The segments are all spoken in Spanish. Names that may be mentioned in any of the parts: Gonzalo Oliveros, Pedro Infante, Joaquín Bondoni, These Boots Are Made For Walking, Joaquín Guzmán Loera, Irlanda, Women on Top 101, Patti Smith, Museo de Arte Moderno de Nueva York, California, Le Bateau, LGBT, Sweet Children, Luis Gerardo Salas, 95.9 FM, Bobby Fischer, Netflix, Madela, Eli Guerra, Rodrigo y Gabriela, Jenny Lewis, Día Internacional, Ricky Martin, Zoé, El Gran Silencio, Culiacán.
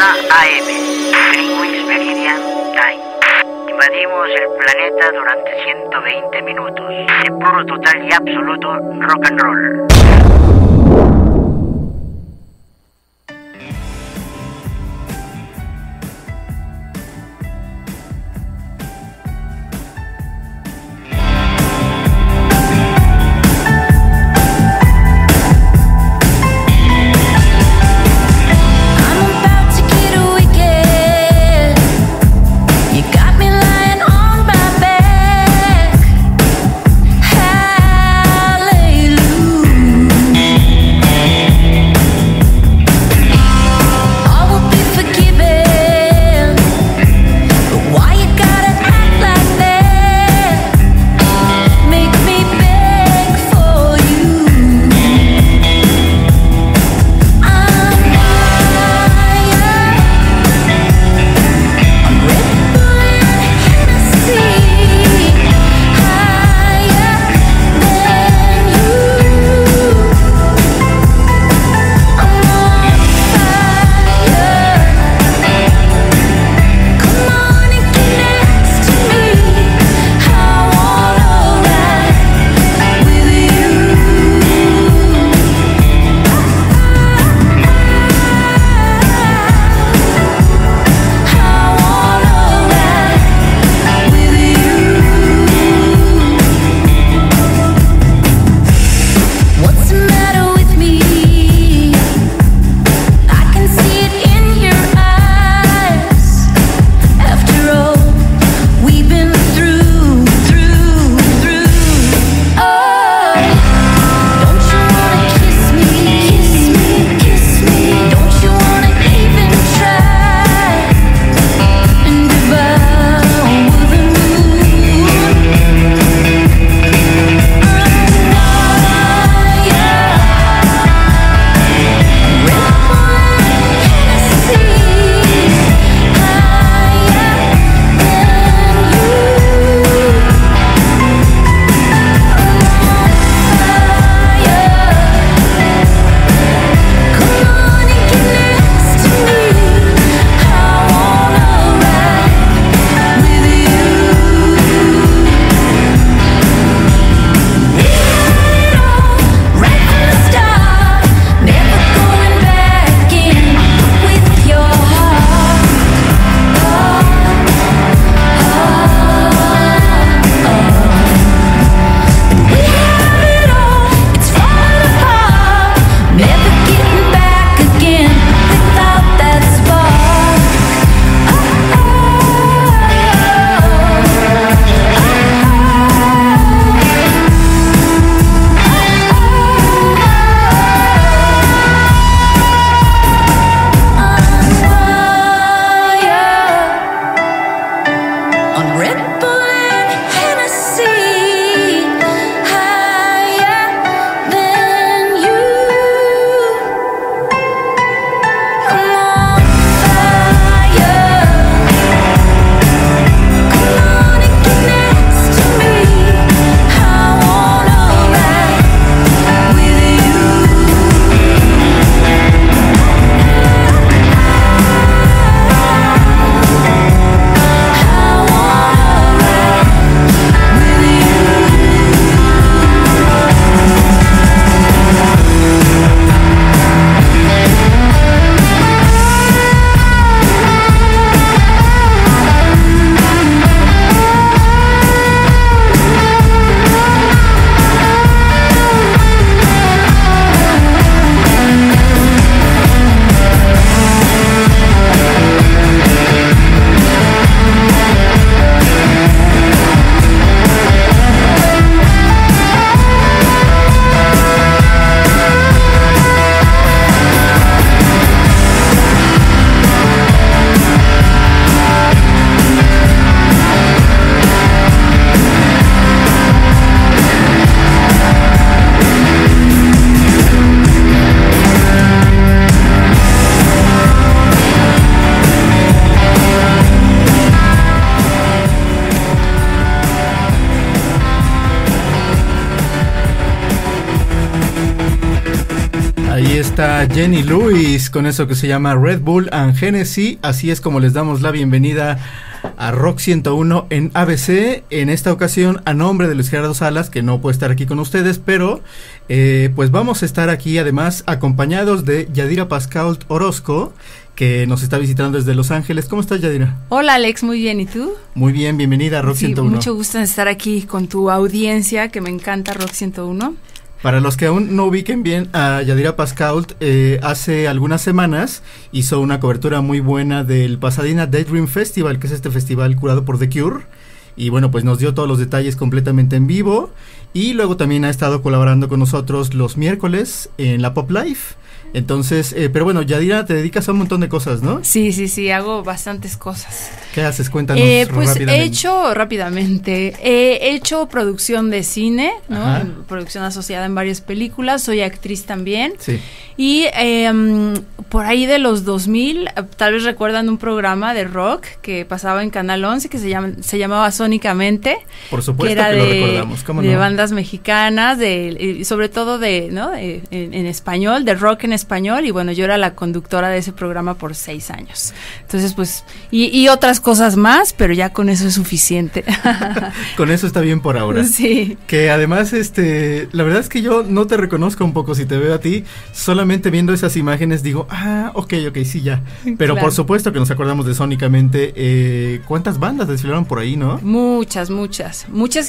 1 AM, Greenwich Meridian Time. Invadimos el planeta durante 120 minutos de puro, total y absoluto rock and roll. Ahí está Jenny Lewis con eso que se llama Red Bull and Genesis. Así es como les damos la bienvenida a Rock 101 en ABC. En esta ocasión a nombre de Luis Gerardo Salas, que no puede estar aquí con ustedes, pero pues vamos a estar aquí además acompañados de Yadira Pascault Orozco, que nos está visitando desde Los Ángeles. ¿Cómo estás, Yadira? Hola, Alex, muy bien, ¿y tú? Muy bien, bienvenida a Rock 101. Mucho gusto en estar aquí con tu audiencia, que me encanta Rock 101. Para los que aún no ubiquen bien a Yadira Pascault, hace algunas semanas hizo una cobertura muy buena del Pasadena Daydream Festival, que es este festival curado por The Cure, y bueno, pues nos dio todos los detalles completamente en vivo, y luego también ha estado colaborando con nosotros los miércoles en la Pop Life. Entonces, pero bueno, Yadira, te dedicas a un montón de cosas, ¿no? Sí, hago bastantes cosas. ¿Qué haces? Cuéntanos pues rápidamente. He hecho producción de cine, ¿no? Producción asociada en varias películas, soy actriz también. Sí. Y por ahí de los 2000, tal vez recuerdan un programa de rock que pasaba en Canal 11 que se llamaba Sónicamente. Por supuesto que lo recordamos, ¿cómo no? De bandas mexicanas, sobre todo de, ¿no? En español, de rock en español, y bueno, yo era la conductora de ese programa por 6 años. Entonces, pues, y otras cosas más, pero ya con eso es suficiente. Con eso está bien por ahora. Sí. Que además, la verdad es que yo no te reconozco un poco si te veo a ti, solamente viendo esas imágenes digo, ok, sí, ya. Pero claro, por supuesto que nos acordamos de Sónicamente. ¿Cuántas bandas desfilaron por ahí, no? Muchas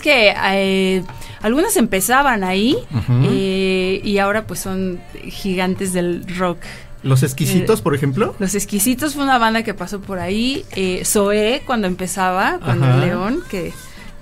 que algunas empezaban ahí, y ahora pues son gigantes del rock. ¿Los Exquisitos, por ejemplo? Los Exquisitos fue una banda que pasó por ahí. Zoé, cuando empezaba, con el León, que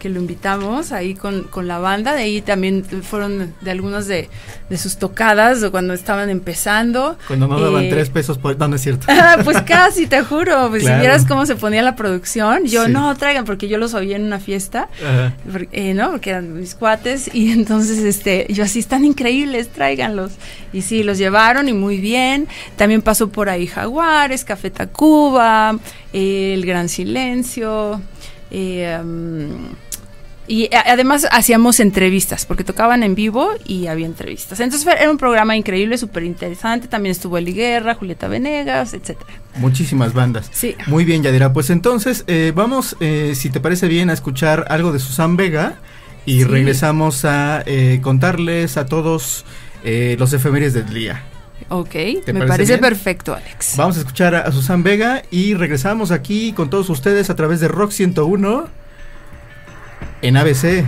lo invitamos ahí con la banda. De ahí también fueron de algunas de sus tocadas, o cuando estaban empezando. Cuando no daban 3 pesos, por, no es cierto. Pues casi, te juro. Pues claro. Si vieras cómo se ponía la producción. Yo, sí, no, traigan, porque yo los oí en una fiesta, ¿no? Porque eran mis cuates. Y entonces, yo así, están increíbles, tráiganlos. Y sí, los llevaron y muy bien. También pasó por ahí Jaguares, Café Tacuba, El Gran Silencio. Y además hacíamos entrevistas, porque tocaban en vivo y había entrevistas. Entonces era un programa increíble, súper interesante. También estuvo Eli Guerra, Julieta Venegas, etcétera. Muchísimas bandas. Sí. Muy bien, Yadira. Pues entonces vamos, si te parece bien, a escuchar algo de Susan Vega. Y sí, regresamos a contarles a todos los efemérides del día. Ok, me parece perfecto, Alex. Vamos a escuchar a Susan Vega y regresamos aquí con todos ustedes a través de Rock 101 en ABC.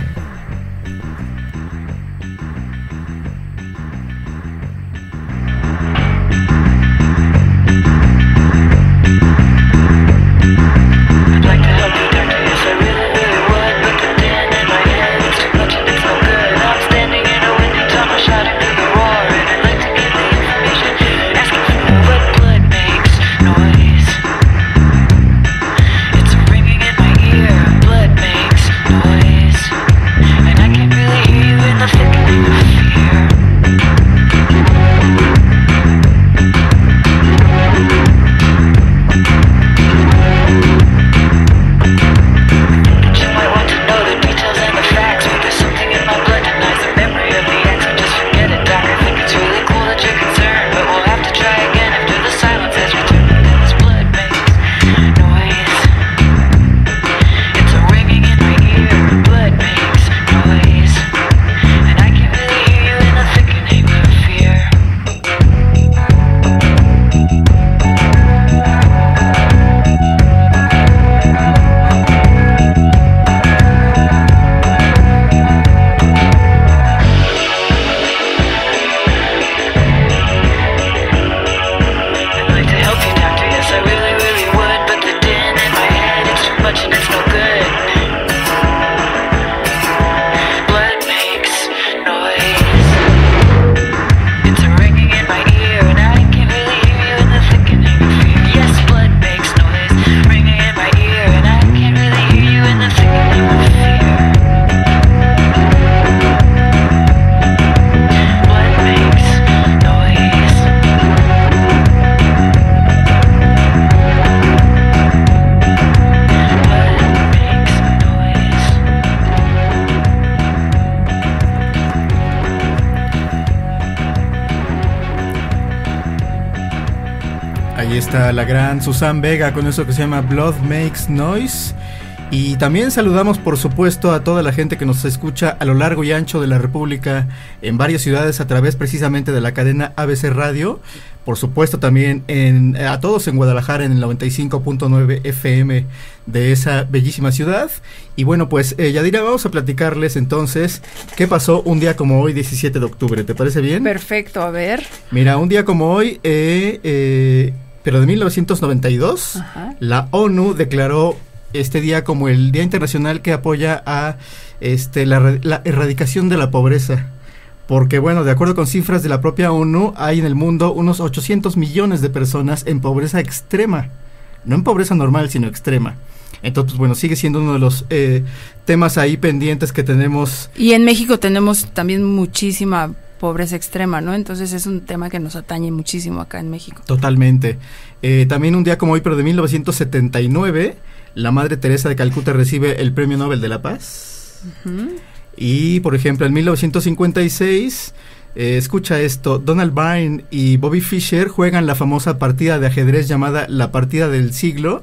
Ahí está la gran Susan Vega con eso que se llama Blood Makes Noise. Y también saludamos por supuesto a toda la gente que nos escucha a lo largo y ancho de la República, en varias ciudades a través precisamente de la cadena ABC Radio. Por supuesto también a todos en Guadalajara en el 95.9 FM de esa bellísima ciudad. Y bueno, pues Yadira, vamos a platicarles entonces qué pasó un día como hoy, 17 de octubre, ¿te parece bien? Perfecto, a ver. Mira, un día como hoy, pero de 1992, ajá, la ONU declaró este día como el Día Internacional que apoya a la erradicación de la pobreza. Porque bueno, de acuerdo con cifras de la propia ONU, hay en el mundo unos 800 millones de personas en pobreza extrema. No en pobreza normal, sino extrema. Entonces, pues bueno, sigue siendo uno de los temas ahí pendientes que tenemos. Y en México tenemos también muchísima pobreza extrema, ¿no? Entonces es un tema que nos atañe muchísimo acá en México. Totalmente. También un día como hoy, pero de 1979, la Madre Teresa de Calcuta recibe el Premio Nobel de la Paz. Uh-huh. Y, por ejemplo, en 1956, escucha esto, Donald Byrne y Bobby Fischer juegan la famosa partida de ajedrez llamada la partida del siglo,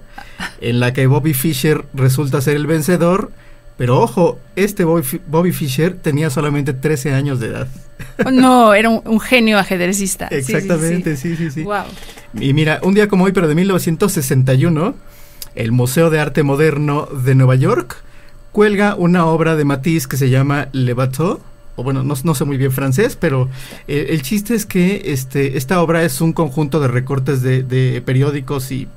en la que Bobby Fischer resulta ser el vencedor, pero ojo, este Bobby Fischer tenía solamente 13 años de edad. No, era un genio ajedrecista. Exactamente, sí. Wow. Y mira, un día como hoy, pero de 1961, el Museo de Arte Moderno de Nueva York cuelga una obra de Matisse que se llama Le Bateau, o bueno, no sé muy bien francés, pero el chiste es que esta obra es un conjunto de recortes de periódicos y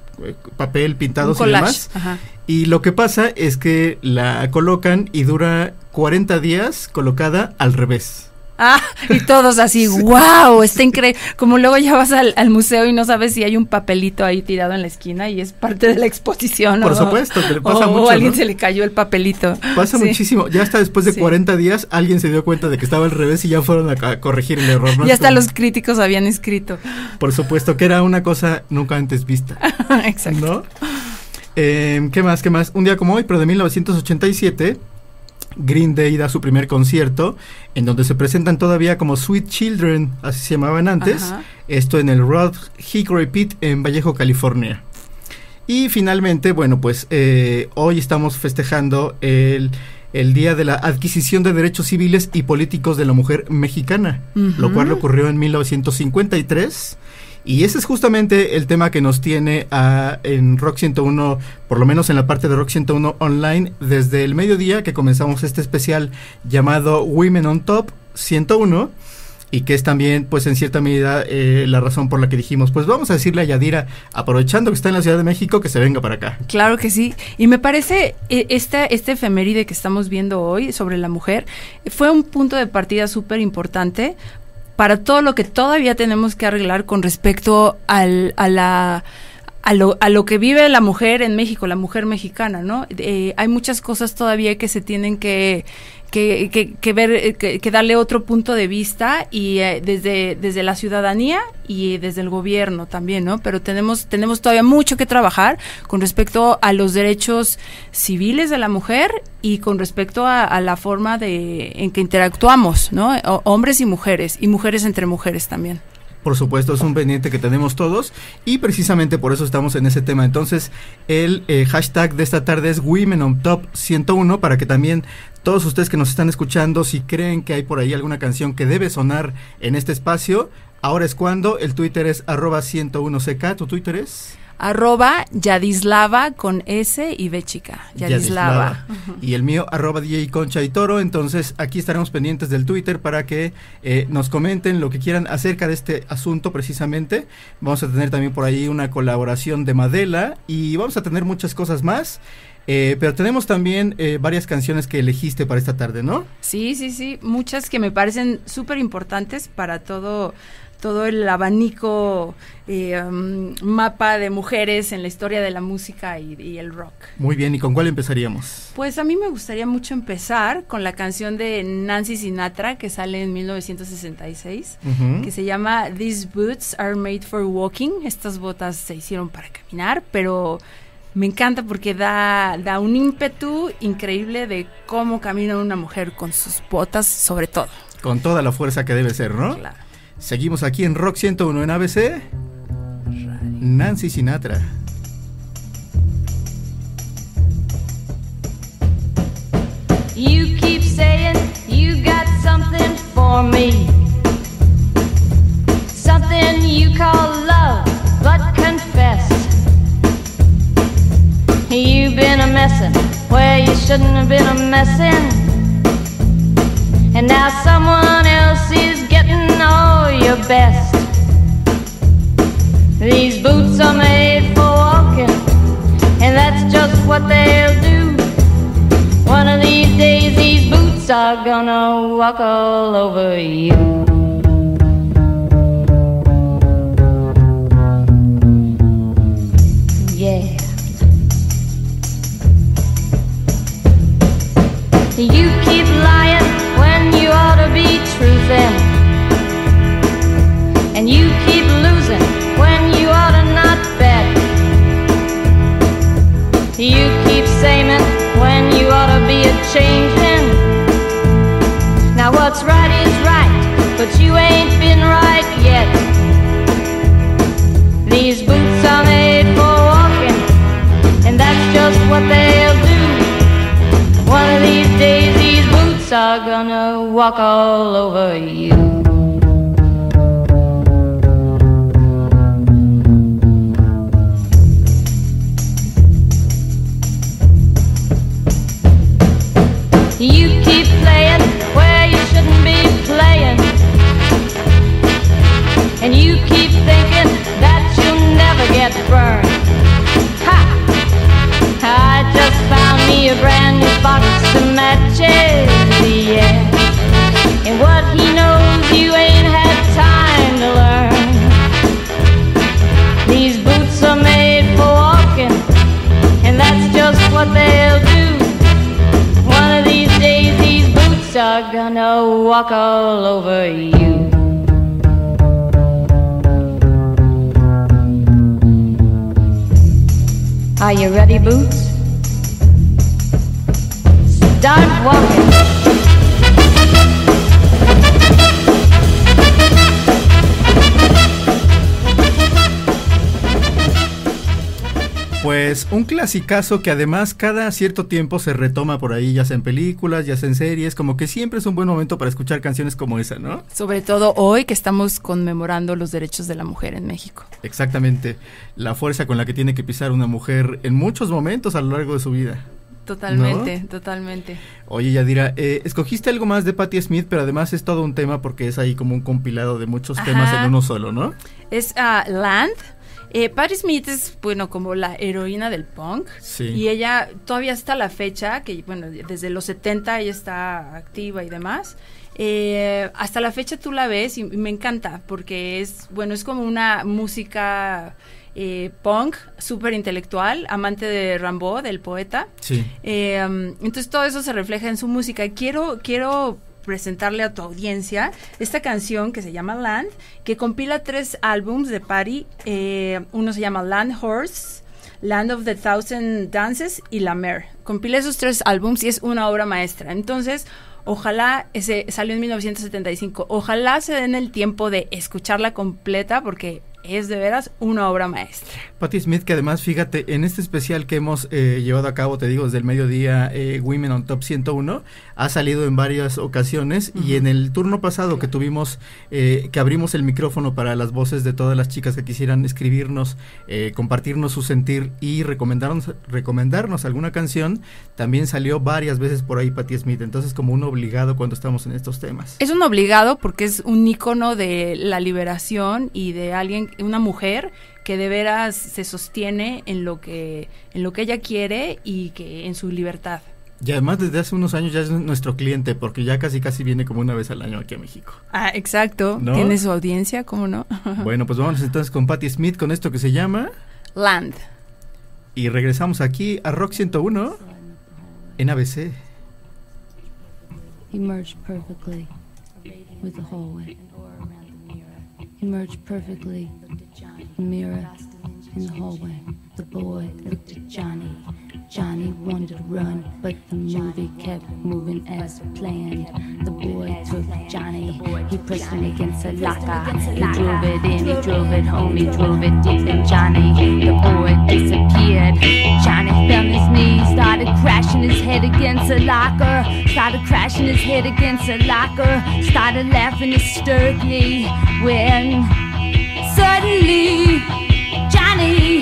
papel pintados y demás. Ajá. Y lo que pasa es que la colocan y dura 40 días colocada al revés. Ah, y todos así, wow, está increíble. Como luego ya vas al museo y no sabes si hay un papelito ahí tirado en la esquina y es parte de la exposición. Por supuesto, que le pasa mucho. O a alguien, ¿no?, se le cayó el papelito. Pasa muchísimo. Ya hasta después de 40 días alguien se dio cuenta de que estaba al revés y ya fueron a corregir el error, ¿no? Y hasta los críticos habían escrito. Por supuesto, que era una cosa nunca antes vista. Exacto. ¿No? ¿Qué más? Un día como hoy, pero de 1987... Green Day da su primer concierto, en donde se presentan todavía como Sweet Children, así se llamaban antes. Ajá. Esto en el Rock Hickory Pit en Vallejo, California. Y finalmente, bueno, pues hoy estamos festejando el Día de la Adquisición de Derechos Civiles y Políticos de la Mujer Mexicana, uh-huh, lo cual ocurrió en 1953. Y ese es justamente el tema que nos tiene en Rock 101, por lo menos en la parte de Rock 101 online, desde el mediodía que comenzamos este especial llamado Women on Top 101, y que es también, pues en cierta medida, la razón por la que dijimos, pues vamos a decirle a Yadira, aprovechando que está en la Ciudad de México, que se venga para acá. Claro que sí, y me parece este efeméride que estamos viendo hoy sobre la mujer fue un punto de partida súper importante para todo lo que todavía tenemos que arreglar con respecto a lo que vive la mujer en México, la mujer mexicana, ¿no? Hay muchas cosas todavía que se tienen que ver, que darle otro punto de vista, y desde la ciudadanía y desde el gobierno también, ¿no? Pero tenemos todavía mucho que trabajar con respecto a los derechos civiles de la mujer y con respecto a la forma en que interactuamos, ¿no? Hombres y mujeres entre mujeres también. Por supuesto, es un pendiente que tenemos todos y precisamente por eso estamos en ese tema. Entonces, el hashtag de esta tarde es Women on Top 101, para que también todos ustedes que nos están escuchando, si creen que hay por ahí alguna canción que debe sonar en este espacio, ahora es cuando. El Twitter es @101ck, ¿tu Twitter es? @Yadislava con S y B chica, Yadislava. Uh-huh. Y el mío @DJ Concha y Toro. Entonces aquí estaremos pendientes del Twitter para que nos comenten lo que quieran acerca de este asunto precisamente. Vamos a tener también por ahí una colaboración de Madela y vamos a tener muchas cosas más. Pero tenemos también varias canciones que elegiste para esta tarde, ¿no? Sí, muchas que me parecen súper importantes para todo el abanico mapa de mujeres en la historia de la música y el rock. Muy bien, ¿y con cuál empezaríamos? Pues a mí me gustaría mucho empezar con la canción de Nancy Sinatra que sale en 1966, uh-huh, que se llama These Boots Are Made For Walking. Estas botas se hicieron para caminar, pero me encanta porque da un ímpetu increíble de cómo camina una mujer con sus botas, sobre todo. Con toda la fuerza que debe ser, ¿no? Claro. Seguimos aquí en Rock 101 en ABC. Nancy Sinatra. You keep saying you got something for me, something you call love, but confess you've been a messin' where you shouldn't have been a messin', and now someone else is getting all your best. These boots are made for walking, and that's just what they'll do. One of these days these boots are gonna walk all over you. Yeah. You keep lying when you ought to be truthin', and you keep losing when you ought to not bet. You keep saying when you ought to be a changin'. Now what's right is right, but you ain't been right yet. These boots are made for walking, and that's just what they'll do. One of these days these boots are gonna walk all over you. You keep playing where you shouldn't be playing, and you keep thinking that you'll never get burned. Ha! I just found me a brand new box to matches, yeah. And what he knows you ain't had time to learn. These boots are made for walking, and that's just what they'll do. Are gonna walk all over you. Are you ready, boots? Start walking. Pues un clasicazo que además cada cierto tiempo se retoma por ahí, ya sea en películas, ya sea en series, como que siempre es un buen momento para escuchar canciones como esa, ¿no? Sobre todo hoy que estamos conmemorando los derechos de la mujer en México. Exactamente, la fuerza con la que tiene que pisar una mujer en muchos momentos a lo largo de su vida. Totalmente, ¿no? Totalmente. Oye, Yadira, escogiste algo más de Patti Smith, pero además es todo un tema porque es ahí como un compilado de muchos temas en uno solo, ¿no? Es Land. Patti Smith es, bueno, como la heroína del punk, sí. Y ella todavía hasta la fecha, que bueno, desde los 70 ella está activa y demás, hasta la fecha tú la ves y me encanta, porque es, bueno, es como una música punk, súper intelectual, amante de Rimbaud, del poeta, sí. Entonces todo eso se refleja en su música. Quiero presentarle a tu audiencia esta canción que se llama Land, que compila 3 álbums de Patti. Uno se llama Land Horse, Land of the Thousand Dances y La Mer. Compila esos 3 álbums y es una obra maestra. Entonces, ojalá, salió en 1975, ojalá se den el tiempo de escucharla completa porque es de veras una obra maestra. Patti Smith, que además, fíjate, en este especial que hemos llevado a cabo, te digo, desde el mediodía, Women on Top 101, ha salido en varias ocasiones, y en el turno pasado que tuvimos, que abrimos el micrófono para las voces de todas las chicas que quisieran escribirnos, compartirnos su sentir y recomendarnos alguna canción, también salió varias veces por ahí Patti Smith, entonces como un obligado cuando estamos en estos temas. Es un obligado porque es un ícono de la liberación y de alguien, una mujer que de veras se sostiene en lo que ella quiere y que en su libertad. Y además desde hace unos años ya es nuestro cliente, porque ya casi viene como una vez al año aquí a México. Ah, exacto, ¿no? Tiene su audiencia, ¿cómo no? Bueno, pues vamos entonces con Patti Smith, con esto que se llama Land. Y regresamos aquí a Rock 101 en ABC. He merged perfectly with the hallway. He merged perfectly, the mirror in the hallway. The boy looked at Johnny, Johnny wanted to run, but the movie kept moving as planned. The boy took Johnny, he pressed him against a locker. He drove it in, he drove it home, he drove it deep in Johnny. The boy disappeared. Johnny fell on his knees, started crashing his head against a locker. Started crashing his head against a locker. Started laughing hysterically when suddenly Johnny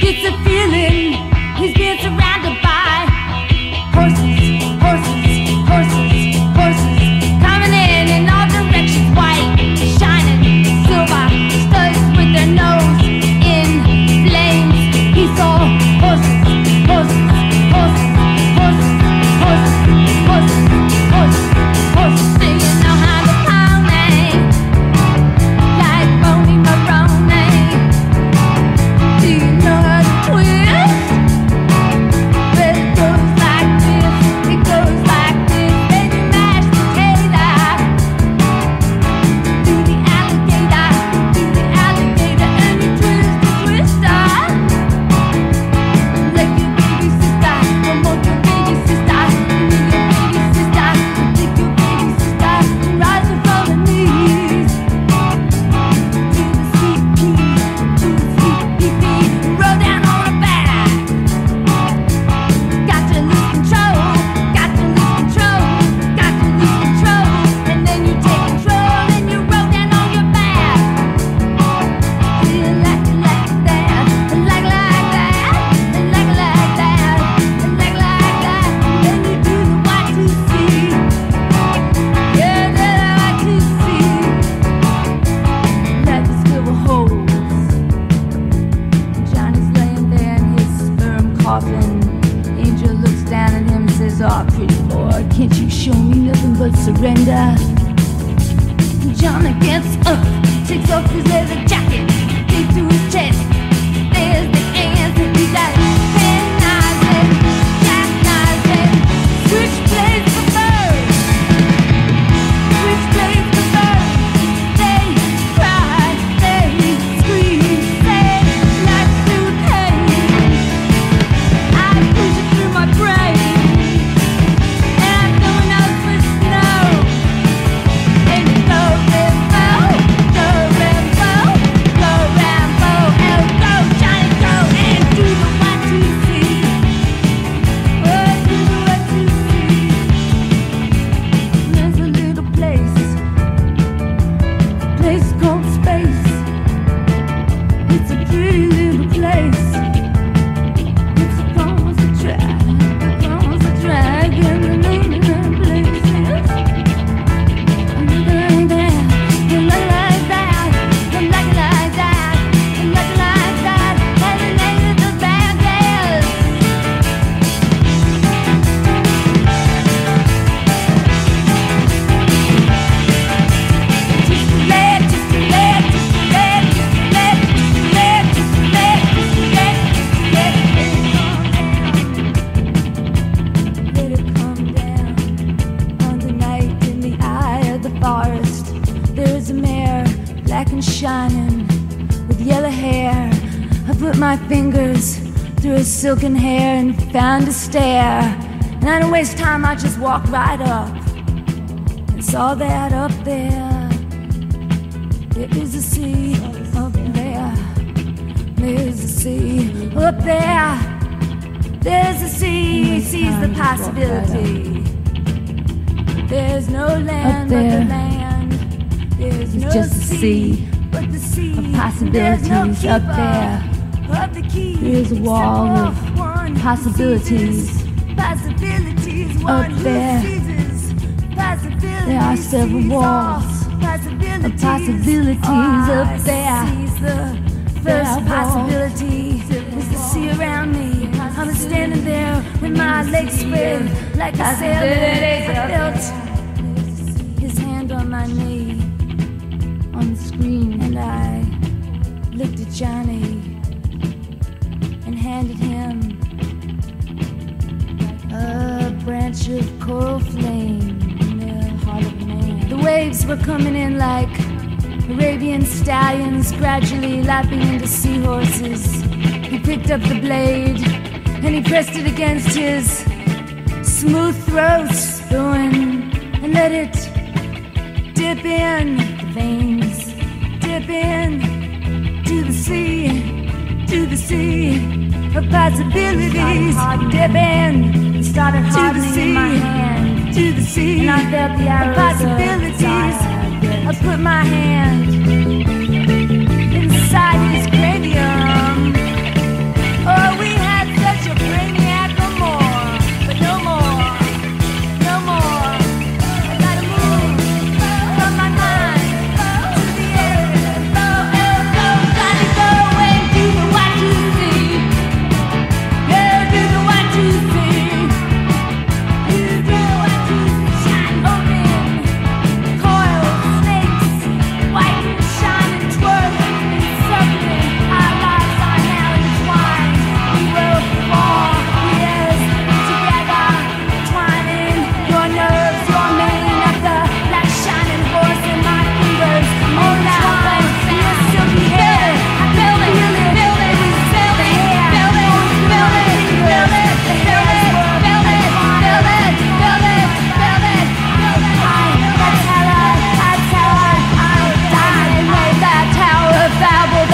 gets a feeling he's being surrounded by horses, horses, horses, horses, coming in all directions, white, shining, silver, studs with their nose in flames. He saw horses, horses, horses, horses, horses, horses, horses, horses, do you know how to pound me? Like Boney Maroney, do you know how to twist? Silken hair and found a stair, and I didn't waste time, I just walked right up and saw that up there. There is a sea up there. There's a sea up there. There's a sea, he sees the possibility. There's no land but the land. There's no sea but the sea of possibilities up there. There's a wall of possibilities up there. There are several walls of possibilities up there. First possibility is to see around me. I'm standing there with my legs spread like a sailor. I felt his hand on my knee on the screen, and I looked at Johnny and handed him a branch of coral flame in the heart of the man. The waves were coming in like Arabian stallions, gradually lapping into seahorses. He picked up the blade and he pressed it against his smooth throat, spewing, and let it dip in the veins, dip in to the sea of possibilities, dip in to the sea, to the sea of possibilities. I put my hand inside his cranium. Oh, we had such a brainiac, no more, but no more, no more. I gotta move from my mind to the air. Go, oh, go, gotta go and do the what you see. Yeah, do the what you see. You do what you see. Shine open, coils, snakes, white and shine and twirling and circling. Our lives are now entwined. We were for years together, twining your nerves, your mane at the black shining horse in my fingers. Oh, now I still be here. I feel it, feel it, feel it, feel it, feel it, feel it, feel it, feel it.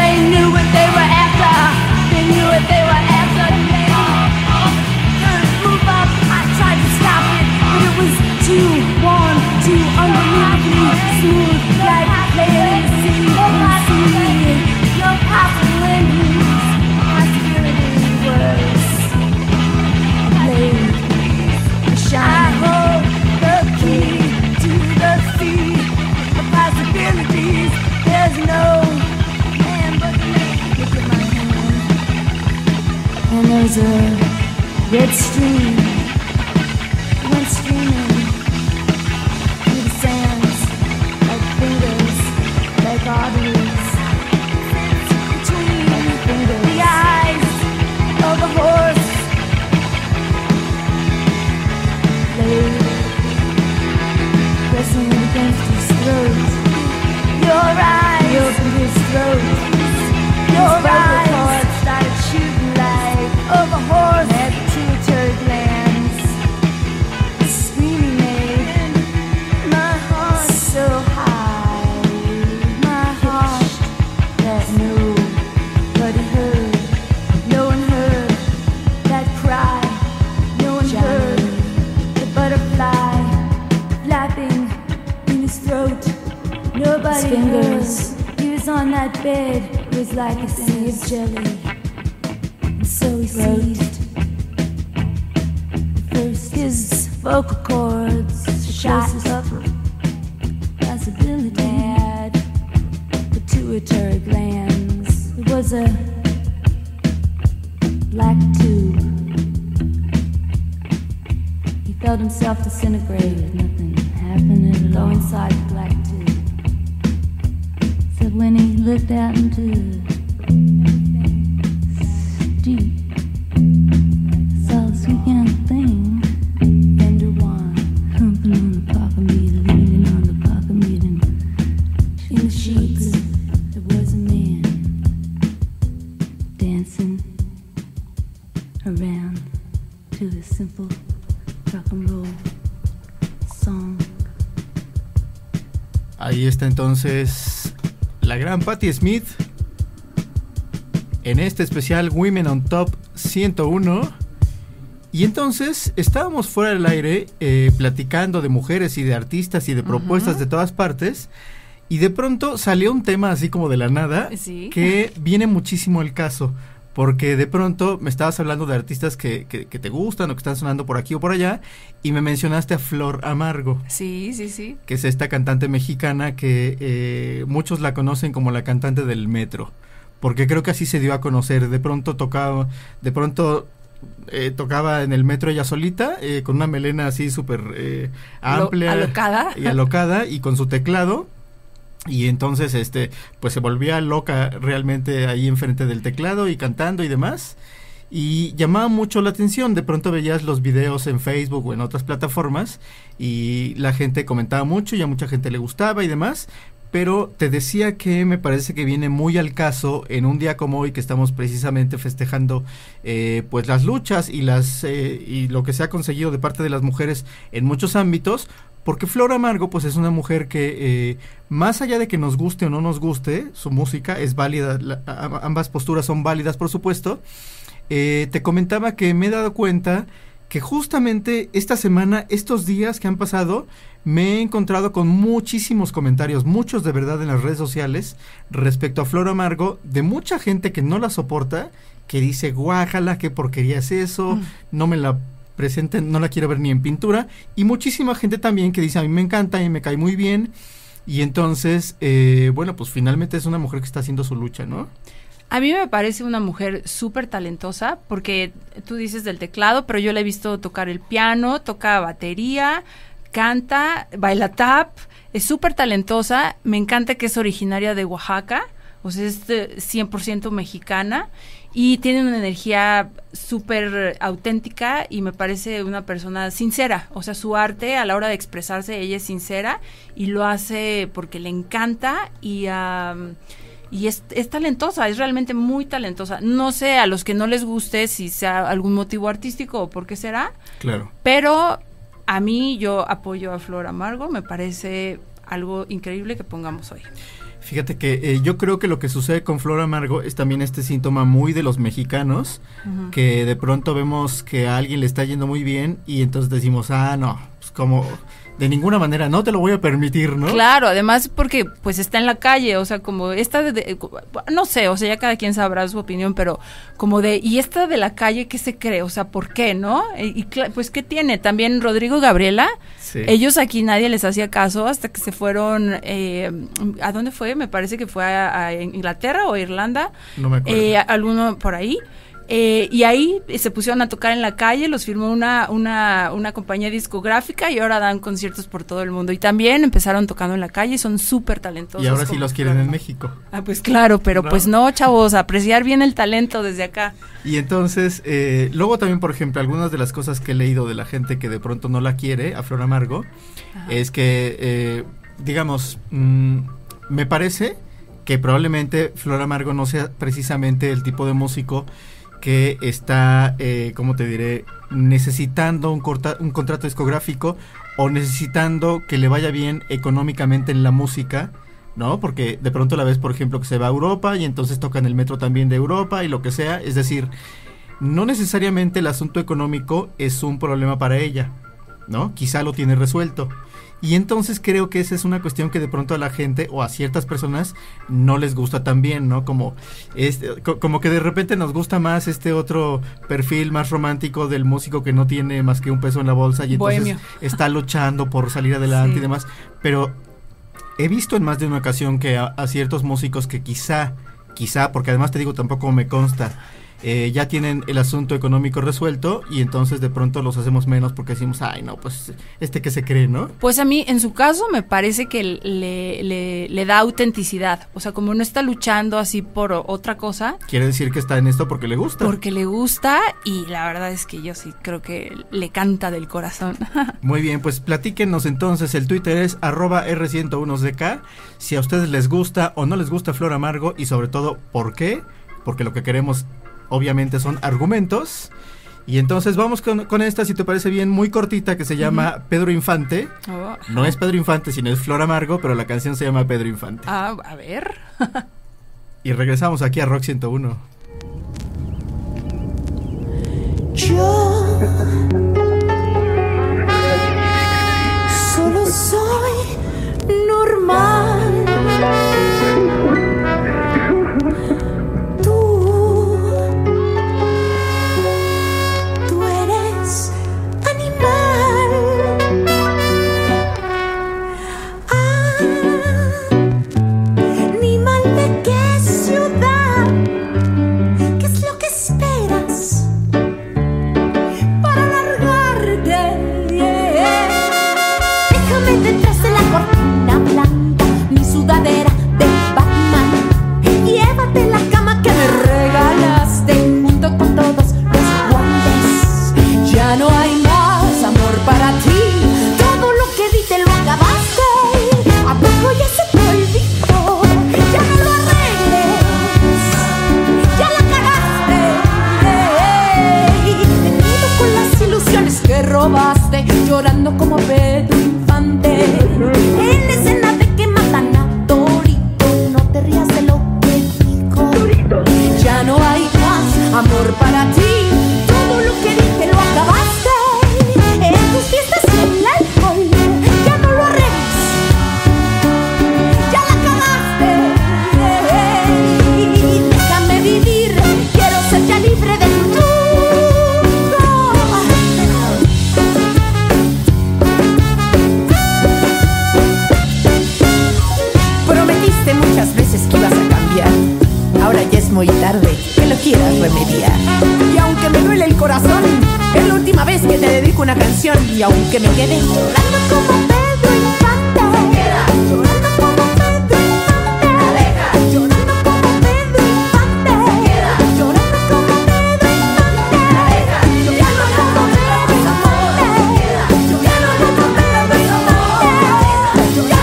They knew what they were after. They knew what they were after. They all turned, move up. I tried to stop it, but it was too warm, too unbelievably smooth, like layering sea. No possibilities. My spirit is worse. I hold the key to the sea of possibilities. There's no. And there's a red stream went streaming through the sands, like fingers, like arteries, between the fingers, the eyes of a horse, laid, pressing against his throat. Your eyes, he opened his throat. Your eyes started shooting like of a horse had pituitary glands, screaming made my heart so high, my heart that nobody heard, no one heard that cry, no one heard the butterfly flapping in his throat, nobody fingers. Heard. He was on that bed, it was like a sea of jelly. So he seized first his vocal cords, shot up possibility, had pituitary glands. It was a black tube. He felt himself disintegrate. Nothing happened at all inside the black tube. So when he looked out into deep, saw the sweet young thing, Bender Wine, humping on the park of meat, leaning on the park of meat, and in the sheets, there was a man dancing around to the simple rock and roll song. Ahí está entonces la gran Patti Smith. En este especial Women on Top 101. Y entonces estábamos fuera del aire platicando de mujeres y de artistas y de propuestas de todas partes. Y de pronto salió un tema así como de la nada, ¿sí? Que viene muchísimo el caso, porque de pronto me estabas hablando de artistas que te gustan o que están sonando por aquí o por allá, y me mencionaste a Flor Amargo. Sí, sí, sí. Que es esta cantante mexicana que muchos la conocen como la cantante del metro, porque creo que así se dio a conocer. De pronto tocaba, tocaba en el metro ella solita, con una melena así súper amplia, alocada y con su teclado, y entonces pues se volvía loca realmente ahí enfrente del teclado y cantando y demás, y llamaba mucho la atención. De pronto veías los videos en Facebook o en otras plataformas y la gente comentaba mucho y a mucha gente le gustaba y demás. Pero te decía que me parece que viene muy al caso en un día como hoy, que estamos precisamente festejando pues las luchas y las y lo que se ha conseguido de parte de las mujeres en muchos ámbitos, porque Flor Amargo pues es una mujer que más allá de que nos guste o no nos guste su música, es válida, ambas posturas son válidas, por supuesto. Te comentaba que me he dado cuenta que justamente esta semana, estos días que han pasado, me he encontrado con muchísimos comentarios, muchos de verdad en las redes sociales, respecto a Flor Amargo, de mucha gente que no la soporta, que dice, guájala, qué porquería es eso, no me la presenten, no la quiero ver ni en pintura, y muchísima gente también que dice, a mí me encanta y me cae muy bien, y entonces, bueno, pues finalmente es una mujer que está haciendo su lucha, ¿no? A mí me parece una mujer súper talentosa, porque tú dices del teclado, pero yo la he visto tocar el piano, toca batería, canta, baila tap, es súper talentosa. Me encanta que es originaria de Oaxaca, o sea, es 100% mexicana y tiene una energía súper auténtica y me parece una persona sincera. O sea, su arte a la hora de expresarse, ella es sincera y lo hace porque le encanta y es talentosa, es realmente muy talentosa. No sé a los que no les guste si sea algún motivo artístico o por qué será. Claro. Pero a mí yo apoyo a Flor Amargo, me parece algo increíble que pongamos hoy. Fíjate que yo creo que lo que sucede con Flor Amargo es también este síntoma muy de los mexicanos, que de pronto vemos que a alguien le está yendo muy bien y entonces decimos, ah, no, pues como... de ninguna manera, no te lo voy a permitir, ¿no? Claro, además porque pues está en la calle, o sea, como esta de, no sé, o sea, ya cada quien sabrá su opinión, pero como de, y esta de la calle, ¿qué se cree? O sea, ¿por qué, no? Y pues, ¿qué tiene? También Rodrigo y Gabriela, sí. Ellos aquí nadie les hacía caso hasta que se fueron, ¿a dónde fue? Me parece que fue a Inglaterra o Irlanda. No me acuerdo. Alguno por ahí. Y ahí se pusieron a tocar en la calle, los firmó una compañía discográfica y ahora dan conciertos por todo el mundo. Y también empezaron tocando en la calle, son súper talentosos. Y ahora sí los quieren en México. Ah, pues claro, pero pues no, chavos, apreciar bien el talento desde acá. Y entonces, luego también, por ejemplo, algunas de las cosas que he leído de la gente que de pronto no la quiere, a Flor Amargo, es que, digamos, me parece que probablemente Flor Amargo no sea precisamente el tipo de músico que está, ¿cómo te diré?, necesitando un contrato discográfico o necesitando que le vaya bien económicamente en la música, ¿no? Porque de pronto la ves, por ejemplo, que se va a Europa y entonces toca en el metro también de Europa y lo que sea. Es decir, no necesariamente el asunto económico es un problema para ella, ¿no? Quizá lo tiene resuelto. Y entonces creo que esa es una cuestión que de pronto a la gente o a ciertas personas no les gusta tan bien, ¿no? Como, como que de repente nos gusta más este otro perfil más romántico del músico que no tiene más que un peso en la bolsa y entonces bohemio. Está luchando por salir adelante, sí. Y demás. Pero he visto en más de una ocasión que a ciertos músicos que quizá, porque además te digo tampoco me consta, ya tienen el asunto económico resuelto y entonces de pronto los hacemos menos porque decimos, ay no, pues este que se cree, ¿no? Pues a mí en su caso me parece que le da autenticidad, o sea, como no está luchando así por otra cosa. Quiere decir que está en esto porque le gusta. Porque le gusta y la verdad es que yo sí creo que le canta del corazón. Muy bien, pues platíquenos entonces, el Twitter es @R101ZK, si a ustedes les gusta o no les gusta Flor Amargo y sobre todo, ¿por qué? Porque lo que queremos obviamente son argumentos. Y entonces vamos con esta, si te parece bien, muy cortita, que se llama Pedro Infante. Oh. No es Pedro Infante, sino es Flor Amargo, pero la canción se llama Pedro Infante. Ah, a ver. Y regresamos aquí a Rock 101. Yo solo soy normal. Gerardo como Pedro Infante. En escena de que matan a Torito, no te rías de lo que dijo. Ya no hay más amor para ti, todo lo que dije lo acabaste. En tus fiestas y el alcohol ya no lo arreglas, ya la acabaste. Y déjame vivir, quiero ser ya libre de ti. Muy tarde, que lo quieras remediar. Y aunque me duele el corazón, es la última vez que te dedico una canción. Y aunque me quede llorando como Pedro Infante, queda llorando como Pedro Infante, aleja, llorando como Pedro Infante, queda llorando como Pedro Infante, aleja, llorando como Pedro Infante, queda llorando como Pedro Infante, llorando como Pedro Infante, queda llorando como Pedro Infante.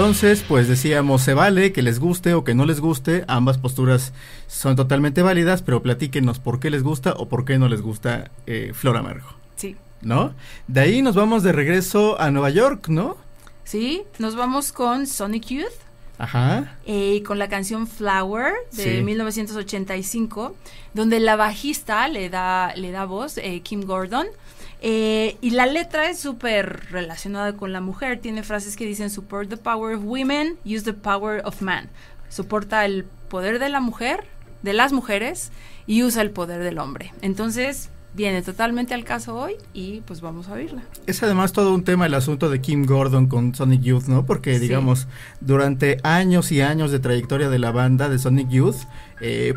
Entonces, pues decíamos, se vale que les guste o que no les guste, ambas posturas son totalmente válidas, pero platíquenos por qué les gusta o por qué no les gusta Flor Amargo. Sí. ¿No? De ahí nos vamos de regreso a Nueva York, ¿no? Sí, nos vamos con Sonic Youth. Ajá. Con la canción Flower de 1985, donde la bajista le da voz, Kim Gordon. Y la letra es súper relacionada con la mujer, tiene frases que dicen support the power of women, use the power of man, soporta el poder de la mujer, de las mujeres, y usa el poder del hombre. Entonces viene totalmente al caso hoy y pues vamos a oírla. Es además todo un tema el asunto de Kim Gordon con Sonic Youth, ¿no? Porque digamos, durante años y años de trayectoria de la banda de Sonic Youth,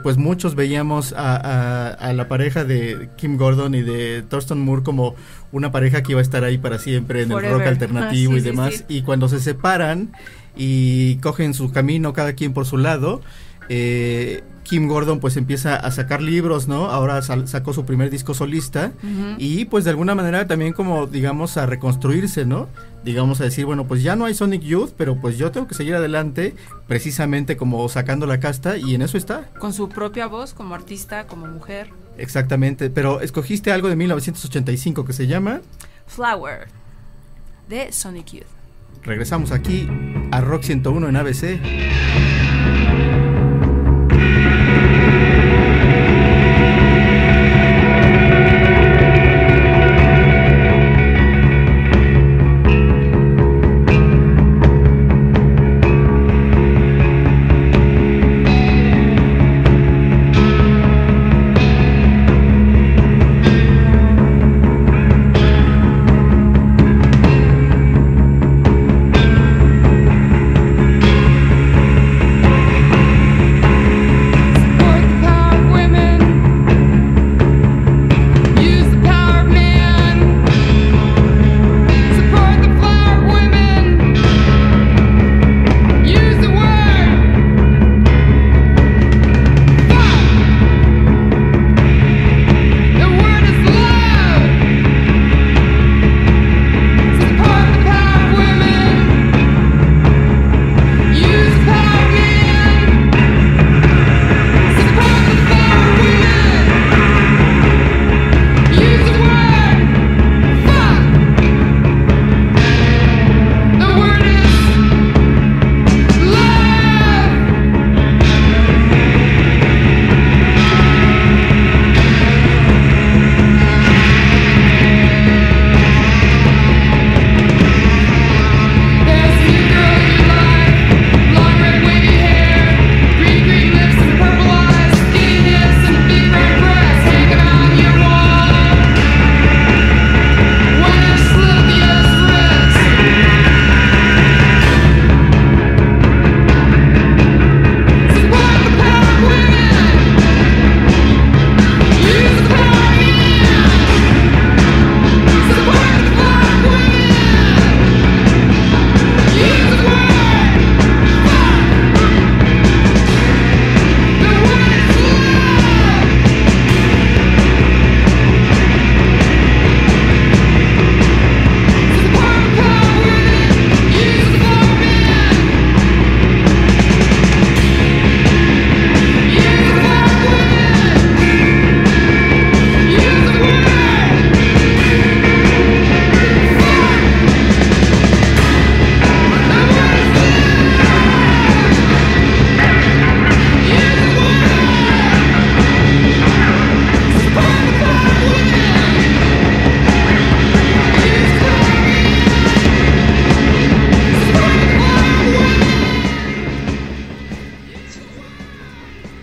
pues muchos veíamos a la pareja de Kim Gordon y de Thurston Moore como una pareja que iba a estar ahí para siempre en Forever. El rock alternativo y demás, y cuando se separan y cogen su camino cada quien por su lado, Kim Gordon pues empieza a sacar libros, ¿no? Ahora sacó su primer disco solista, y pues de alguna manera también como digamos a reconstruirse, ¿no? Digamos a decir, bueno, pues ya no hay Sonic Youth, pero pues yo tengo que seguir adelante, precisamente como sacando la casta, y en eso está. Con su propia voz, como artista, como mujer. Exactamente, pero escogiste algo de 1985 que se llama Flower, de Sonic Youth. Regresamos aquí a Rock 101 en ABC.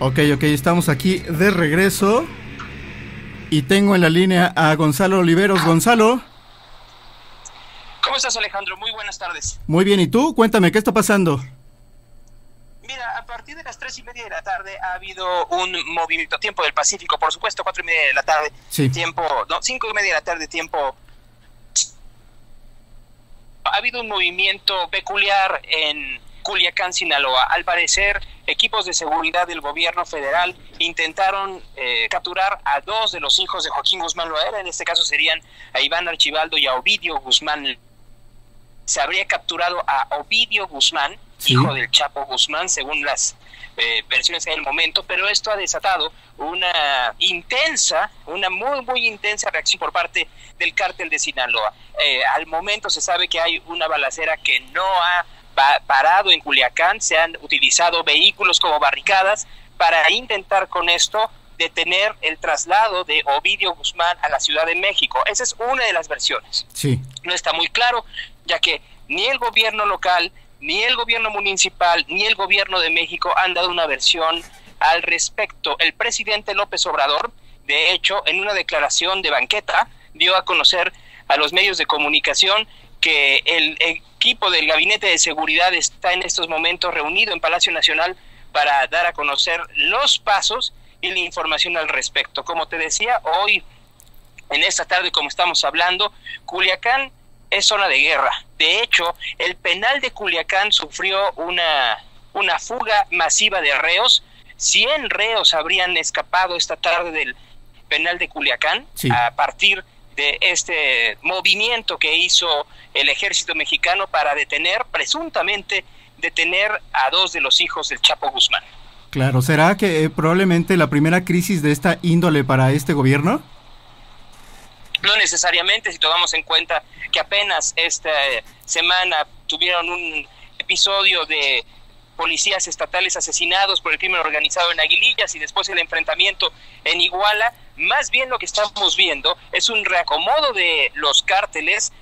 Ok, estamos aquí de regreso y tengo en la línea a Gonzalo Oliveros. Gonzalo. ¿Cómo estás, Alejandro? Muy buenas tardes. Muy bien, ¿y tú? Cuéntame, ¿qué está pasando? Mira, a partir de las 3:30 de la tarde ha habido un movimiento, tiempo del Pacífico, por supuesto, 4:30 de la tarde, sí. Tiempo, no, 5:30 de la tarde, tiempo. Ha habido un movimiento peculiar en Culiacán, Sinaloa. Al parecer, equipos de seguridad del gobierno federal intentaron capturar a dos de los hijos de Joaquín Guzmán Loera. En este caso serían a Iván Archibaldo y a Ovidio Guzmán. Se habría capturado a Ovidio Guzmán, sí, hijo del Chapo Guzmán, según las versiones en el momento, pero esto ha desatado una intensa, una muy intensa reacción por parte del cártel de Sinaloa. Al momento se sabe que hay una balacera que no ha parado en Culiacán, se han utilizado vehículos como barricadas para intentar con esto detener el traslado de Ovidio Guzmán a la Ciudad de México. Esa es una de las versiones. Sí. No está muy claro, ya que ni el gobierno local, ni el gobierno municipal, ni el gobierno de México han dado una versión al respecto. El presidente López Obrador, de hecho, en una declaración de banqueta, dio a conocer a los medios de comunicación que el equipo del Gabinete de Seguridad está en estos momentos reunido en Palacio Nacional para dar a conocer los pasos y la información al respecto. Como te decía, hoy, en esta tarde, como estamos hablando, Culiacán es zona de guerra. De hecho, el penal de Culiacán sufrió una fuga masiva de reos. 100 reos habrían escapado esta tarde del penal de Culiacán, sí, a partir de este movimiento que hizo el ejército mexicano para detener, presuntamente, a dos de los hijos del Chapo Guzmán. Claro, ¿será que probablemente la primera crisis de esta índole para este gobierno? No necesariamente, si tomamos en cuenta que apenas esta semana tuvieron un episodio de policías estatales asesinados por el crimen organizado en Aguilillas y después el enfrentamiento en Iguala. Más bien lo que estamos viendo es un reacomodo de los cárteles,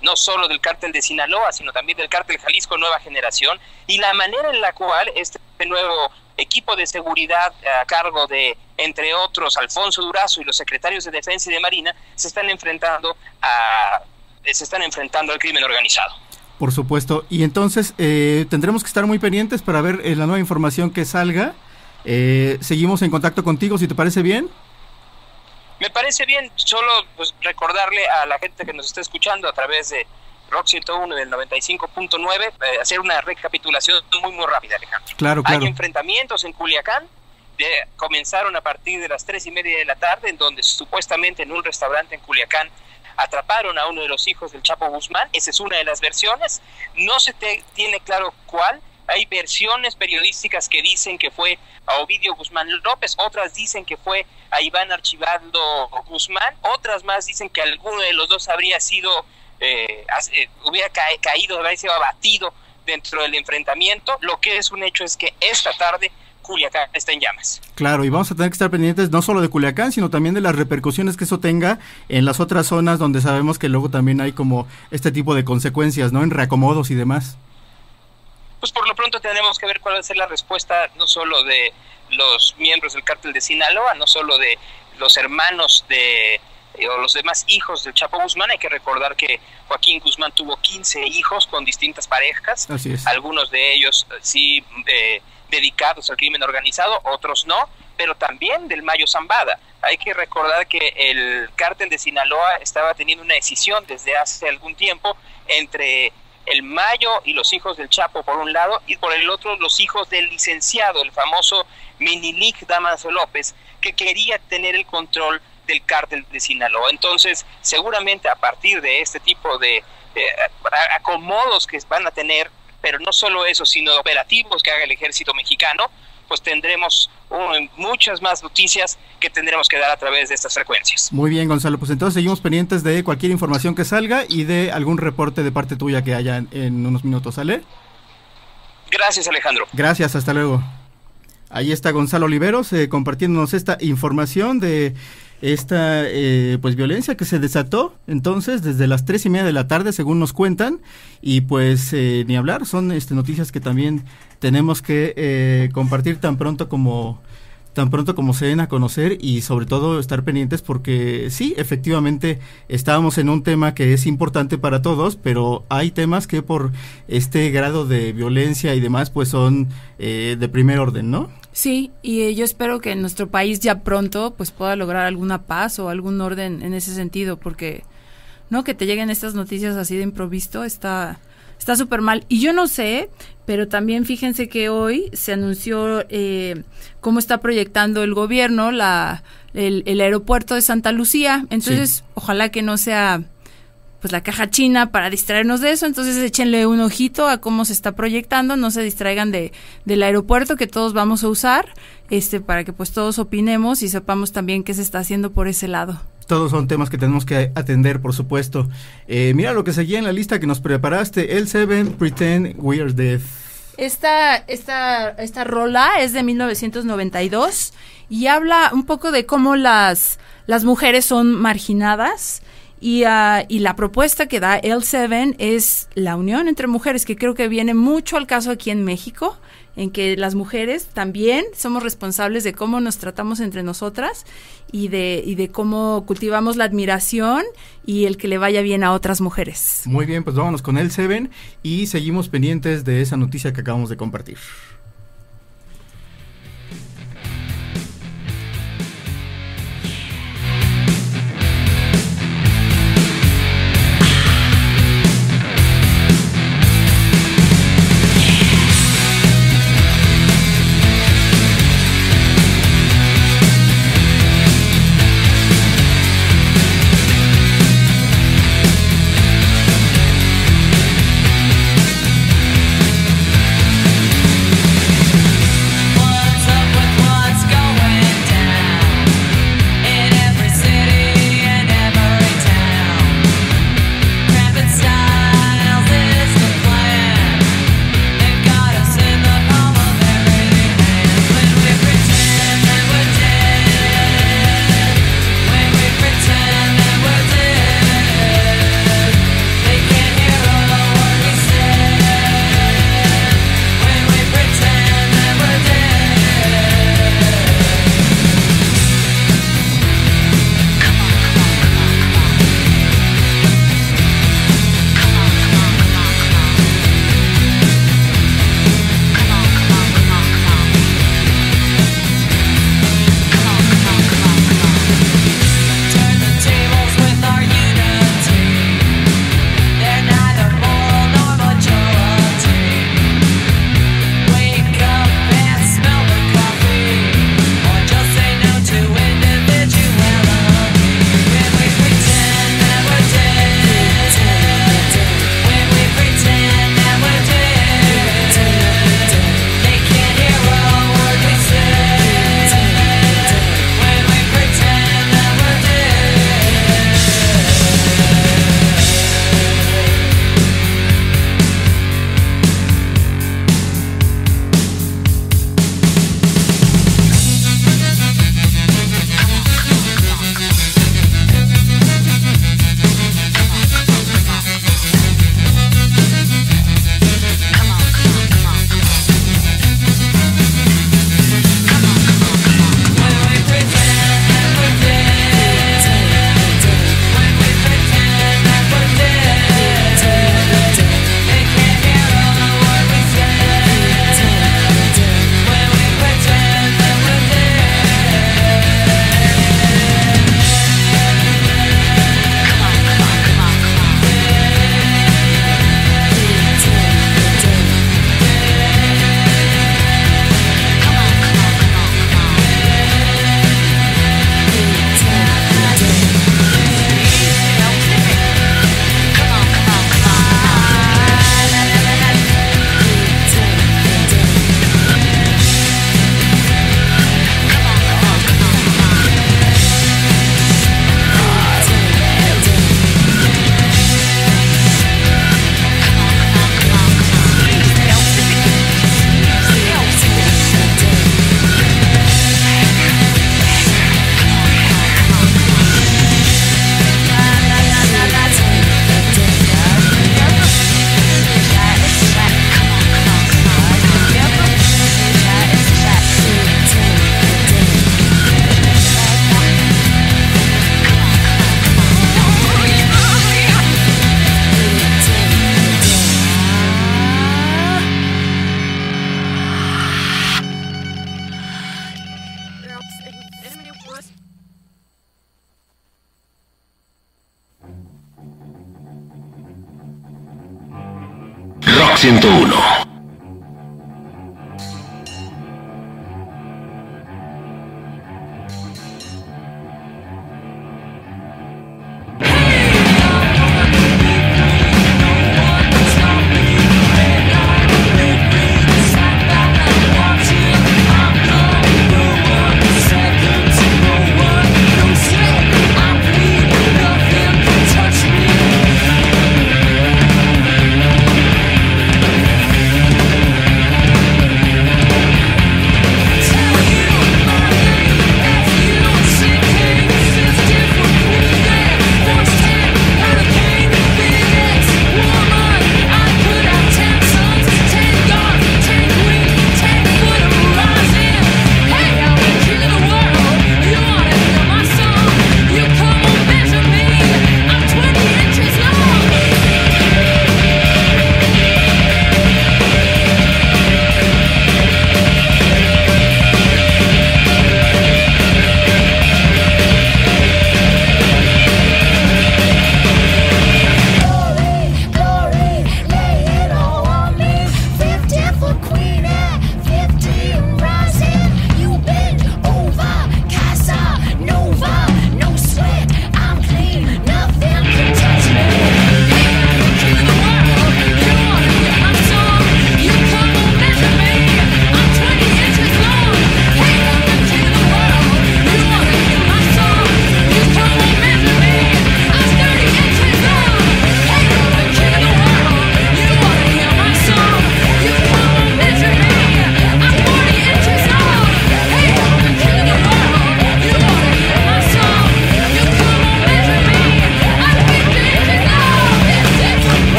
no solo del cártel de Sinaloa, sino también del cártel Jalisco Nueva Generación, y la manera en la cual este nuevo equipo de seguridad a cargo de, entre otros, Alfonso Durazo y los secretarios de Defensa y de Marina, se están enfrentando al crimen organizado. Por supuesto, y entonces tendremos que estar muy pendientes para ver la nueva información que salga. Seguimos en contacto contigo, si te parece bien. Me parece bien, solo pues, recordarle a la gente que nos está escuchando a través de Rock 101 del 95.9, hacer una recapitulación muy rápida, Alejandro. Claro. Hay enfrentamientos en Culiacán, comenzaron a partir de las 3:30 de la tarde, en donde supuestamente en un restaurante en Culiacán atraparon a uno de los hijos del Chapo Guzmán. Esa es una de las versiones, no se tiene claro cuál. Hay versiones periodísticas que dicen que fue a Ovidio Guzmán López, otras dicen que fue a Iván Archibaldo Guzmán, otras más dicen que alguno de los dos habría sido, hubiera caído, habría sido abatido dentro del enfrentamiento. Lo que es un hecho es que esta tarde Culiacán está en llamas. Claro, y vamos a tener que estar pendientes no solo de Culiacán, sino también de las repercusiones que eso tenga en las otras zonas donde sabemos que luego también hay como este tipo de consecuencias, ¿no? En reacomodos y demás. Pues por lo pronto tenemos que ver cuál va a ser la respuesta no solo de los miembros del cártel de Sinaloa, no solo de los hermanos de o los demás hijos del Chapo Guzmán. Hay que recordar que Joaquín Guzmán tuvo 15 hijos con distintas parejas. Así es. Algunos de ellos sí dedicados al crimen organizado, otros no, pero también del Mayo Zambada. Hay que recordar que el cártel de Sinaloa estaba teniendo una escisión desde hace algún tiempo entre el Mayo y los hijos del Chapo por un lado, y por el otro los hijos del licenciado, el famoso Minilic Dámaso López, que quería tener el control del cártel de Sinaloa. Entonces, seguramente a partir de este tipo de acomodos que van a tener, pero no solo eso, sino operativos que haga el ejército mexicano, pues tendremos muchas más noticias que tendremos que dar a través de estas frecuencias. Muy bien, Gonzalo, pues entonces seguimos pendientes de cualquier información que salga y de algún reporte de parte tuya que haya en unos minutos, ¿sale? Gracias, Alejandro. Gracias, hasta luego. Ahí está Gonzalo Oliveros compartiéndonos esta información de esta pues violencia que se desató entonces desde las 3:30 de la tarde, según nos cuentan, y pues ni hablar, son noticias que también tenemos que compartir tan pronto como se den a conocer, y sobre todo estar pendientes, porque sí, efectivamente estábamos en un tema que es importante para todos, pero hay temas que por este grado de violencia y demás pues son de primer orden, ¿no? Sí, y yo espero que en nuestro país ya pronto pues pueda lograr alguna paz o algún orden en ese sentido, porque no que te lleguen estas noticias así de improviso está súper mal. Y yo no sé, pero también fíjense que hoy se anunció cómo está proyectando el gobierno el aeropuerto de Santa Lucía. Entonces, sí, ojalá que no sea pues la caja china para distraernos de eso. Entonces, échenle un ojito a cómo se está proyectando, no se distraigan del aeropuerto que todos vamos a usar, para que pues todos opinemos y sepamos también qué se está haciendo por ese lado. Todos son temas que tenemos que atender, por supuesto. Mira lo que seguía en la lista que nos preparaste, el Seven, Pretend We Are Dead. Esta rola es de 1992 y habla un poco de cómo las mujeres son marginadas. Y la propuesta que da L7 es la unión entre mujeres, que creo que viene mucho al caso aquí en México, en que las mujeres también somos responsables de cómo nos tratamos entre nosotras y de cómo cultivamos la admiración y el que le vaya bien a otras mujeres. Muy bien, pues vámonos con L7 y seguimos pendientes de esa noticia que acabamos de compartir. 101.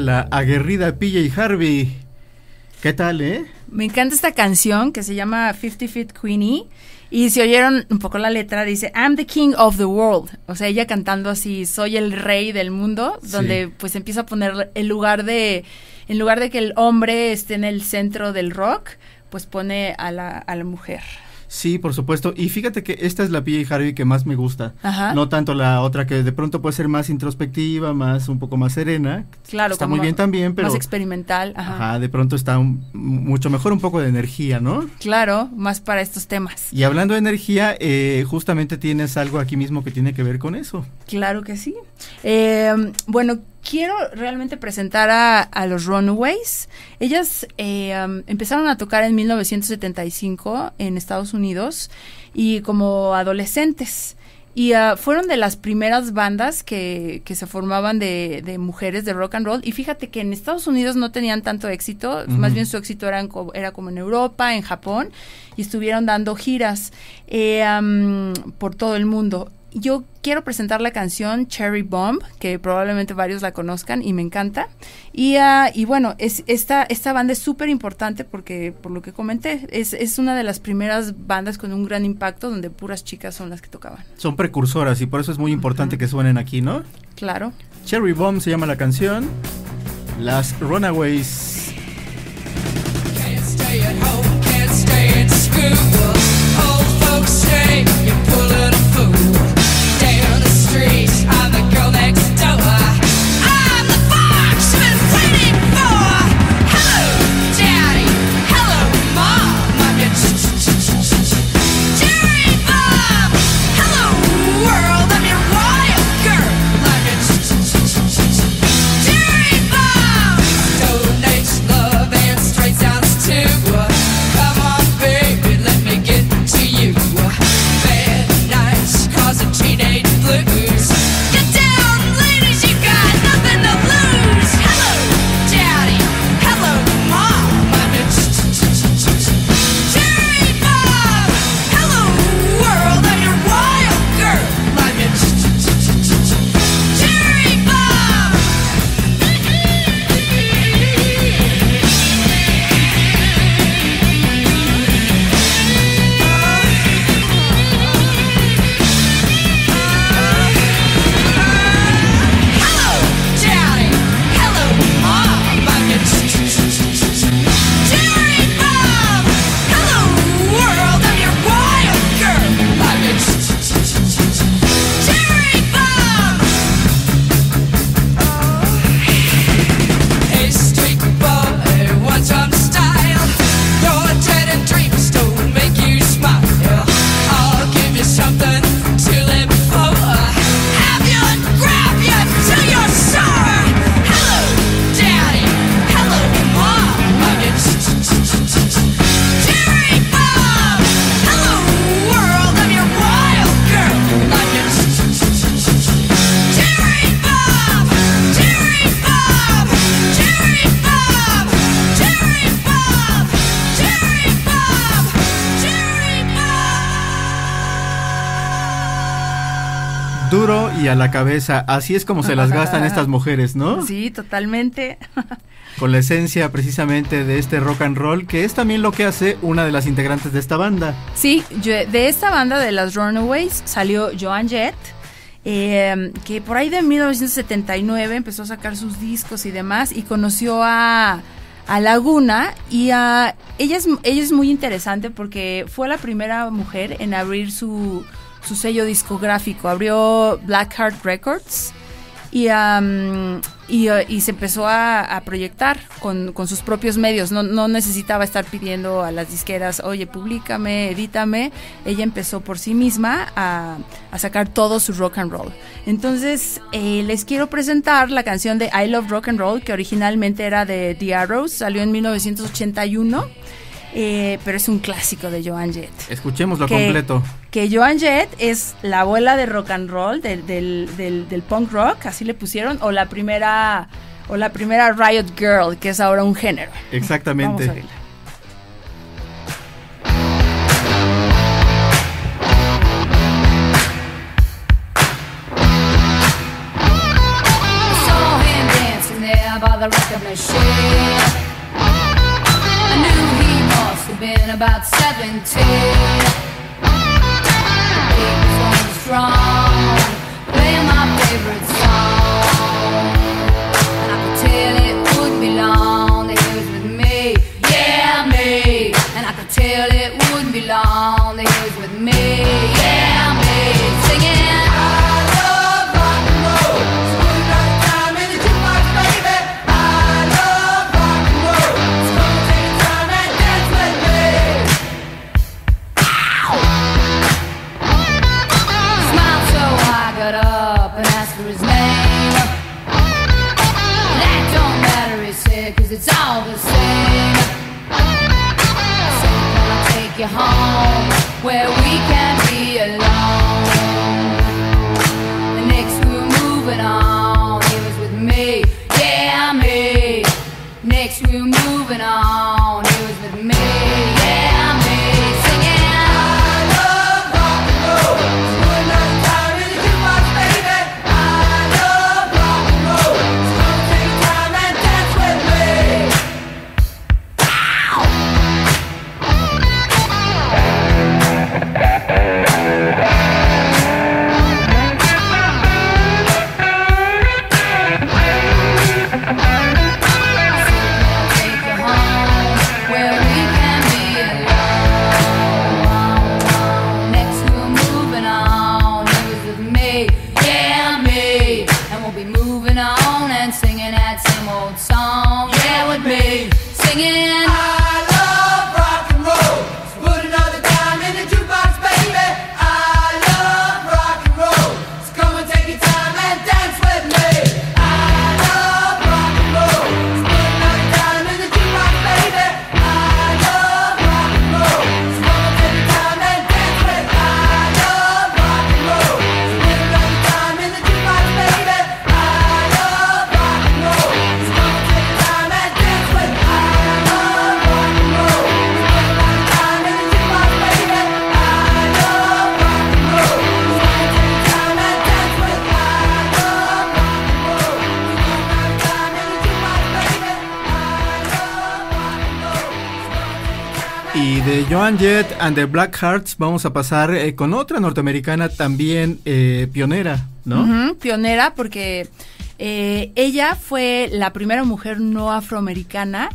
La aguerrida PJ Harvey. ¿Qué tal, eh? Me encanta esta canción que se llama 50 Feet Queenie. Y si oyeron un poco la letra, dice I'm the king of the world. O sea, ella cantando así, soy el rey del mundo. Donde sí, pues empieza a poner el lugar de, en lugar de que el hombre esté en el centro del rock, pues pone a la mujer. Sí, por supuesto. Y fíjate que esta es la PJ Harvey que más me gusta. Ajá. No tanto la otra que de pronto puede ser más introspectiva, más un poco más serena. Claro. Está muy bien también, pero... Más experimental. Ajá. Ajá, de pronto está mucho mejor, un poco de energía, ¿no? Claro, más para estos temas. Y hablando de energía, justamente tienes algo aquí mismo que tiene que ver con eso. Claro que sí. Bueno, quiero realmente presentar a los Runaways. Ellas empezaron a tocar en 1975 en Estados Unidos y como adolescentes. Y fueron de las primeras bandas que se formaban de mujeres de rock and roll. Y fíjate que en Estados Unidos no tenían tanto éxito, más bien su éxito era como en Europa, en Japón, y estuvieron dando giras por todo el mundo. Yo quiero presentar la canción Cherry Bomb, que probablemente varios la conozcan y me encanta. Y bueno, esta banda es súper importante porque, por lo que comenté, es una de las primeras bandas con un gran impacto donde puras chicas son las que tocaban. Son precursoras y por eso es muy importante que suenen aquí, ¿no? Claro. Cherry Bomb se llama la canción. Las Runaways. Can't stay at home, can't stay at school. Old folks say you pull it a fool. Streets, I'm the girl next door. I'm the fox you've been waiting for. Hello, Daddy. Hello, Mom. I'm your cherry bomb. Hello, world. I'm your wild girl. I'm your cherry bomb. Donates love and straight sounds too. Come on, baby, let me cuello y a la cabeza, así es como se las gastan estas mujeres, ¿no? Sí, totalmente. Con la esencia precisamente de este rock and roll, que es también lo que hace una de las integrantes de esta banda. Sí, de esta banda de las Runaways salió Joan Jett, que por ahí de 1979 empezó a sacar sus discos y demás, y conoció a Laguna, y ella es muy interesante porque fue la primera mujer en abrir su sello discográfico. Abrió Blackheart Records y se empezó a proyectar con sus propios medios. No necesitaba estar pidiendo a las disqueras, oye, públicame, edítame. Ella empezó por sí misma a sacar todo su rock and roll. Entonces, les quiero presentar la canción de I Love Rock and Roll, que originalmente era de The Arrows, salió en 1981. Pero es un clásico de Joan Jett. Escuchémoslo completo. Que Joan Jett es la abuela de rock and roll, del punk rock, así le pusieron, o la primera Riot Girl, que es ahora un género. Exactamente. Vamos a verla. Been about 17. Big strong, playing my favorite song. And I could tell it would be long that he was with me, yeah me. And I could tell it would be long that he was with me, yeah me. Singing I love rock and roll, school night time in the jukebox, baby. I love rock and roll, school take time and dance with me. Cause it's all the same. So can I take you home where we can be alone? The next we're moving on, he was with me, yeah me. Next we're moving on, he was with me, yeah me. Singing I love rock and roll, school night time in the jukebox, baby. I love rock and roll, school take time and dance with me. Joan Jett and the Black Hearts. Vamos a pasar con otra norteamericana también pionera, ¿no? Pionera porque ella fue la primera mujer no afroamericana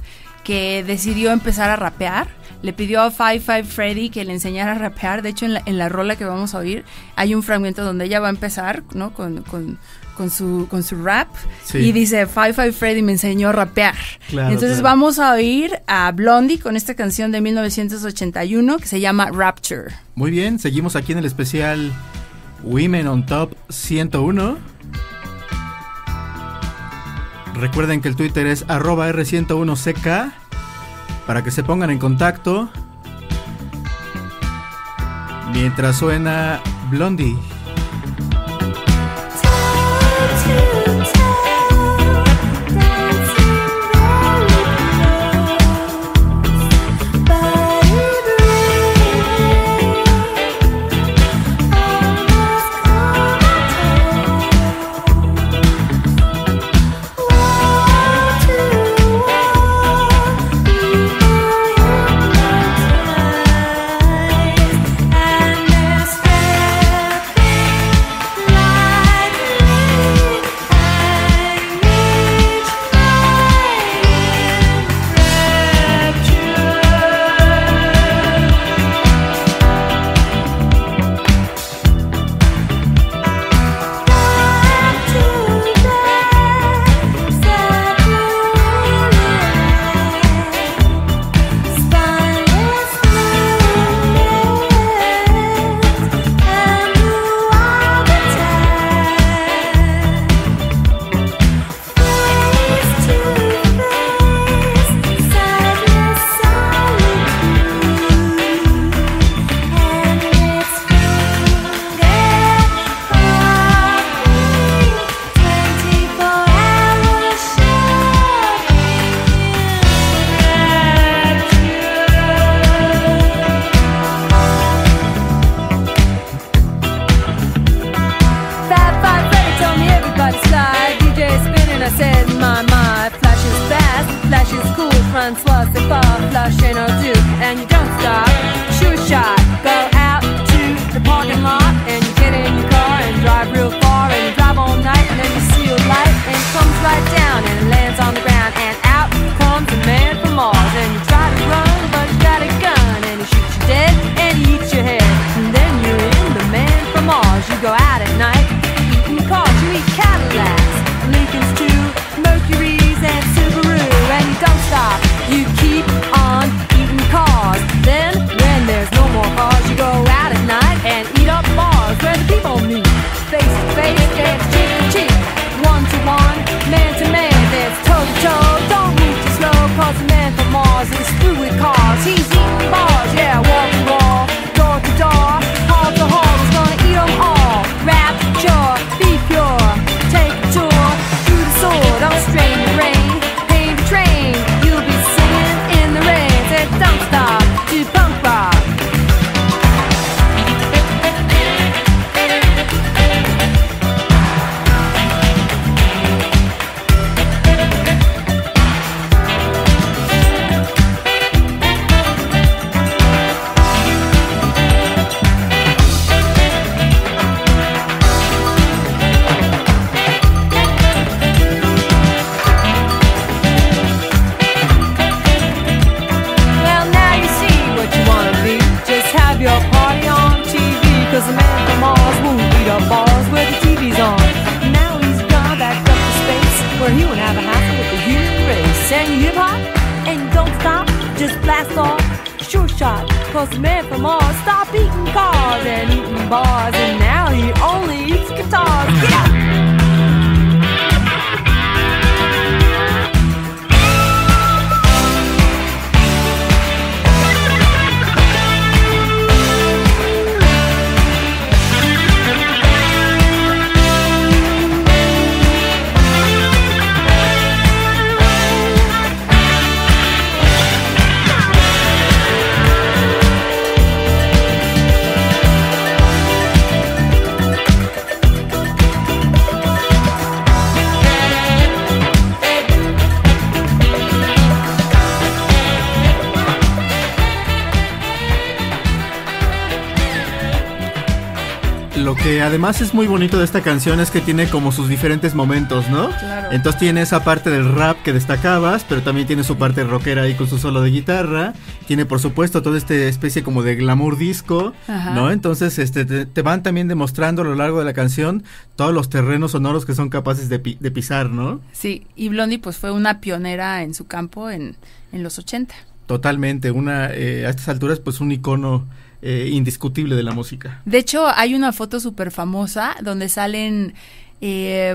que decidió empezar a rapear. Le pidió a 5'5" Freddy que le enseñara a rapear. De hecho, en la rola que vamos a oír hay un fragmento donde ella va a empezar, ¿no? Con su rap, sí. Y dice 5'5" Freddy me enseñó a rapear, claro, entonces claro. Vamos a oír a Blondie con esta canción de 1981 que se llama Rapture. Muy bien, seguimos aquí en el especial Women on Top 101. Recuerden que el Twitter es @r101ck para que se pongan en contacto mientras suena Blondie. I said my, my. Flash is fast, flash is cool. Runs lost and far, flush and O2. And you don't stop, sure shot. Go out to the parking lot and you get in your car and drive real far and you drive all night. And then you see a light and it comes right down and it lands on the ground. And out comes a man from Mars. And you try to run but you got a gun and he shoots you dead and he eats your head. And then you're in the man from Mars. You go out at night eating cars, you eat Cadillacs, Lincolns too, Mercury's and Subaru. And you don't stop, you keep on eating cars. Then when there's no more cars, you go out at night and eat up bars where the people meet. Face to face, and cheek to cheek, one to one, man to man, there's toe to toe. Don't move too slow, cause the man from Mars is through with cars. He's eating bars, yeah, wall to wall, door to door, hall to hall. He's gonna eat them all. Rapture, be pure, take a tour through the soul. Don't strain your brain, pain the train. You'll be singing in the rain. Said don't stop to punk rock. Cause the man from Mars stopped eating cars and eating bars, and now he only eats guitars. Get up! Lo que además es muy bonito de esta canción es que tiene como sus diferentes momentos, ¿no? Claro. Entonces tiene esa parte del rap que destacabas, pero también tiene su parte rockera ahí con su solo de guitarra. Tiene, por supuesto, toda esta especie como de glamour disco, ajá, ¿no? Entonces te van también demostrando a lo largo de la canción todos los terrenos sonoros que son capaces de pisar, ¿no? Sí, y Blondie pues fue una pionera en su campo en los 80. Totalmente, a estas alturas pues un icono indiscutible de la música. De hecho, hay una foto súper famosa donde salen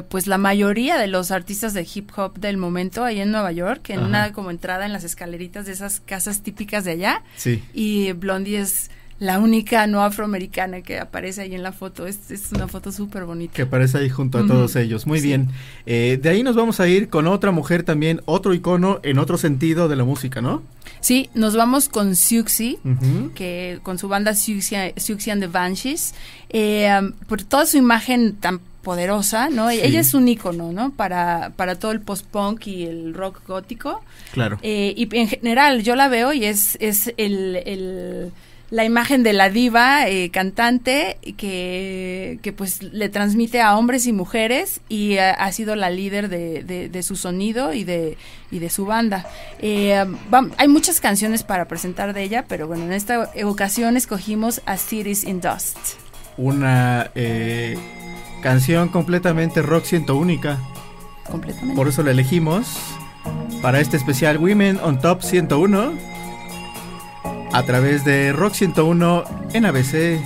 pues la mayoría de los artistas de hip hop del momento ahí en Nueva York, en ajá, una como entrada en las escaleritas de esas casas típicas de allá. Sí. Y Blondie es la única no afroamericana que aparece ahí en la foto. Es una foto súper bonita. Que aparece ahí junto a todos ellos. Muy sí, bien. De ahí nos vamos a ir con otra mujer también, otro icono en otro sentido de la música, ¿no? Sí, nos vamos con Siouxsie, que con su banda Siouxsie and the Banshees, por toda su imagen tan poderosa, ¿no? Sí. Ella es un ícono, ¿no? Para todo el post-punk y el rock gótico. Claro. Y en general yo la veo y es la imagen de la diva cantante que pues le transmite a hombres y mujeres y ha sido la líder de su sonido y de su banda. Hay muchas canciones para presentar de ella, pero bueno, en esta ocasión escogimos A Cities in Dust. Una canción completamente rock única. Completamente. Por eso la elegimos para este especial Women on Top 101. A través de Rock 101 en ABC.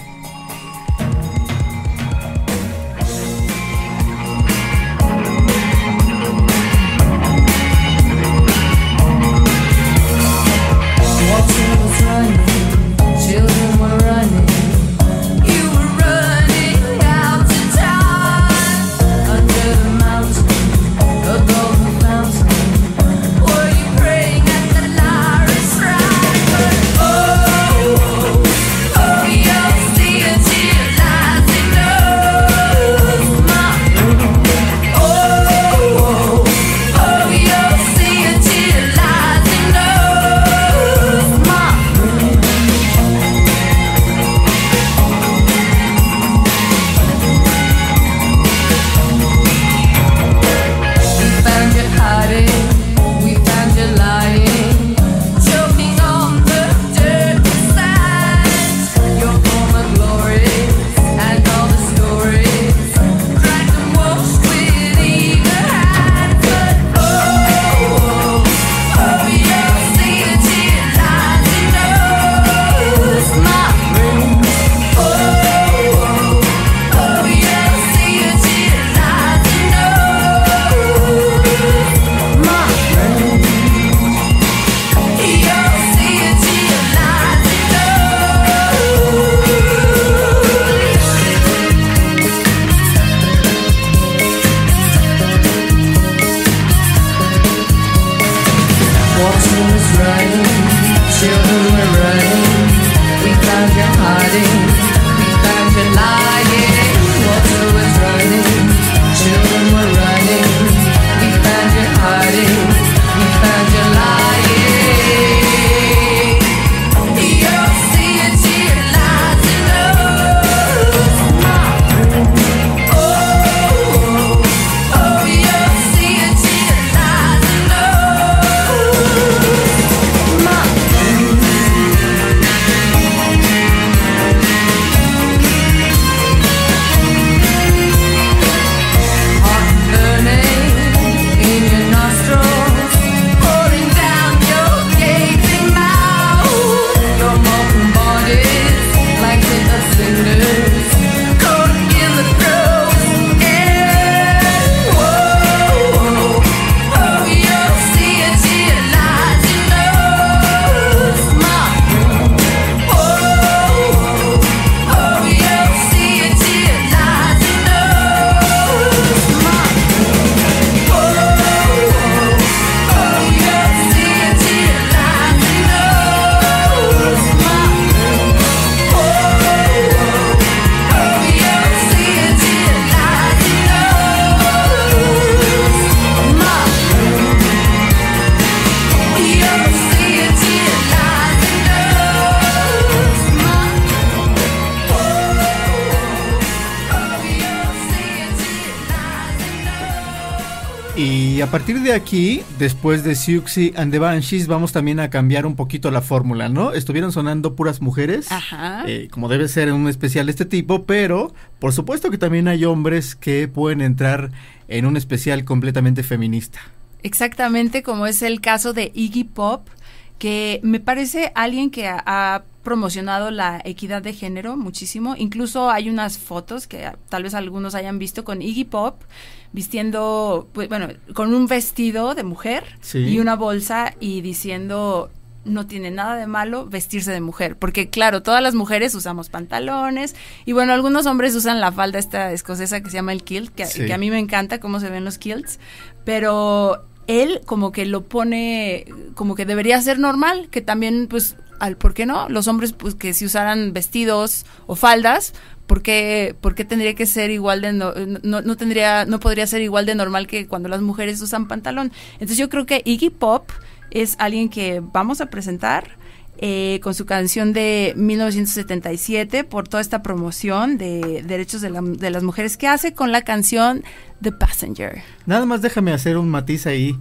running, children were running. We found you hiding, we found you lying. Water was running, children were running. We found you hiding, we found you lying. You'll see a tear lies in love. Oh, oh, oh, you'll see a tear lies in love. Heart burning in your nostrils, pouring down your gaping mouth. Your molten bodies, blanket of cinders, cold in the frozen air. Whoa, oh, oh, you'll see a tear lies in love. Oh, oh, you'll see a tear lies in love. Oh, oh, you'll see a tear lies in love. Oh, oh, you'll see a tear lies in love. You'll see a tear lies in love. Oh, oh, you'll see a tear lies in love. Y a partir de aquí, después de Siouxsie and the Banshees, vamos también a cambiar un poquito la fórmula, ¿no? Estuvieron sonando puras mujeres, Ajá. Como debe ser en un especial de este tipo, pero por supuesto que también hay hombres que pueden entrar en un especial completamente feminista. Exactamente, como es el caso de Iggy Pop, que me parece alguien que ha promocionado la equidad de género muchísimo. Incluso hay unas fotos que tal vez algunos hayan visto con Iggy Pop vistiendo, pues, bueno, con un vestido de mujer Sí. y una bolsa y diciendo no tiene nada de malo vestirse de mujer, porque claro, todas las mujeres usamos pantalones y bueno, algunos hombres usan la falda esta escocesa que se llama el kilt, que, Sí. que a mí me encanta cómo se ven los kilts, pero él como que lo pone como que debería ser normal, que también pues ¿por qué no? Los hombres pues que si usaran vestidos o faldas, ¿por qué tendría que ser igual de no podría ser igual de normal que cuando las mujeres usan pantalón? Entonces yo creo que Iggy Pop es alguien que vamos a presentar con su canción de 1977 por toda esta promoción de derechos de las mujeres que hace con la canción The Passenger. Nada más déjame hacer un matiz ahí.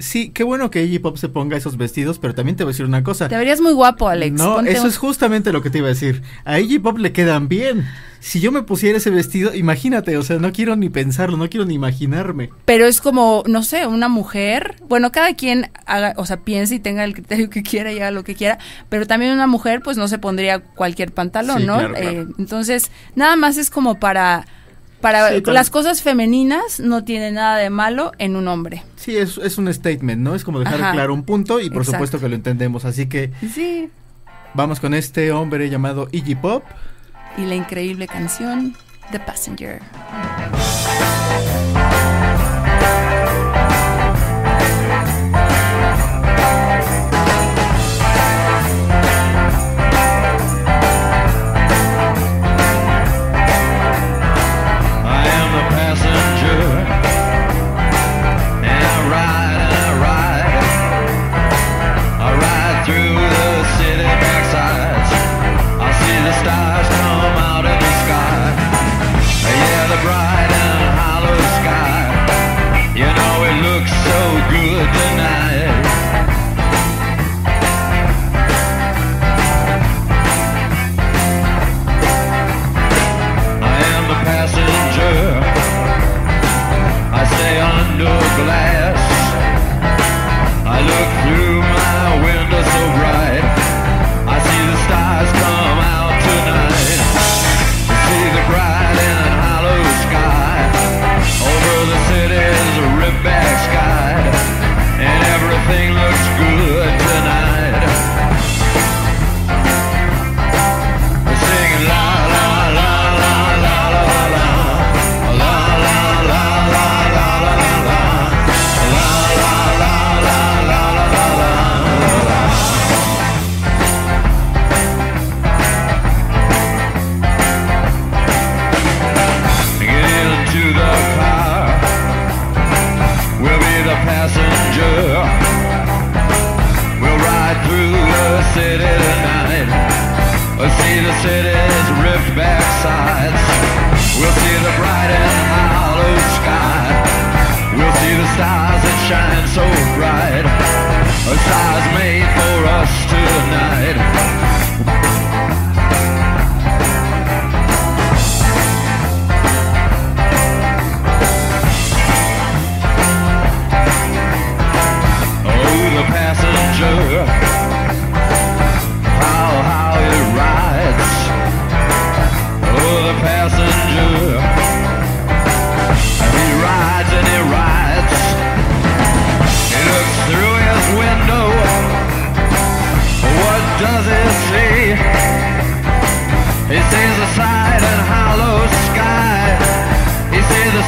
Sí, qué bueno que Iggy Pop se ponga esos vestidos, pero también te voy a decir una cosa. Te verías muy guapo, Alex. No, ponte eso es justamente lo que te iba a decir. A Iggy Pop le quedan bien. Si yo me pusiera ese vestido, imagínate, o sea, no quiero ni pensarlo, no quiero ni imaginarme. Pero es como, no sé, una mujer, bueno, cada quien haga, o sea, piense y tenga el criterio que quiera y haga lo que quiera, pero también una mujer, pues, no se pondría cualquier pantalón, sí, ¿no? Claro, claro. Entonces, nada más es como para sí, las cosas femeninas no tiene nada de malo en un hombre. Sí, es un statement, ¿no? Es como dejar Ajá. claro un punto y por Exacto. supuesto que lo entendemos, así que sí. Vamos con este hombre llamado Iggy Pop y la increíble canción The Passenger. Right.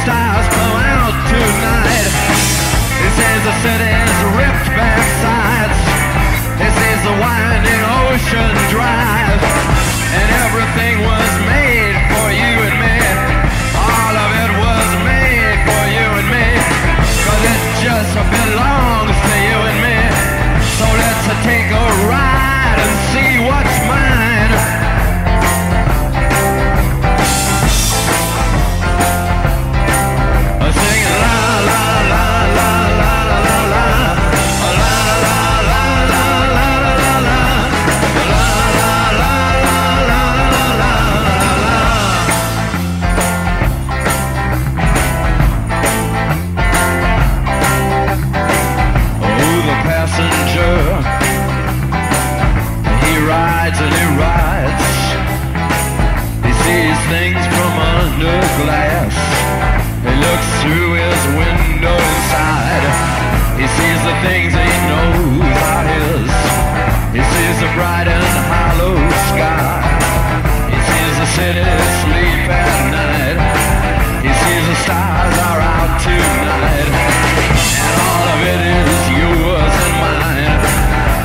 stars blow out tonight. This is the city's ripped back sides. This is the winding ocean drive. And everything was made for you and me. All of it was made for you and me. Cause it just belongs to you and me. So let's take a ride and see what's mine. Glass. He looks through his window inside. He sees the things he knows are his. He sees the bright and hollow sky. He sees the city sleep at night. He sees the stars are out tonight. And all of it is yours and mine.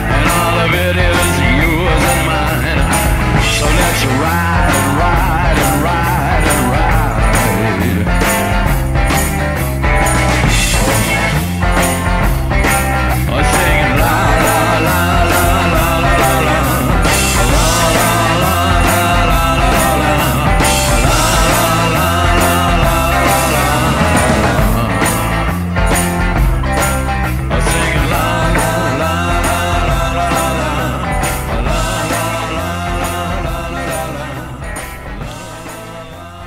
And all of it is yours and mine. So let's ride and ride and ride.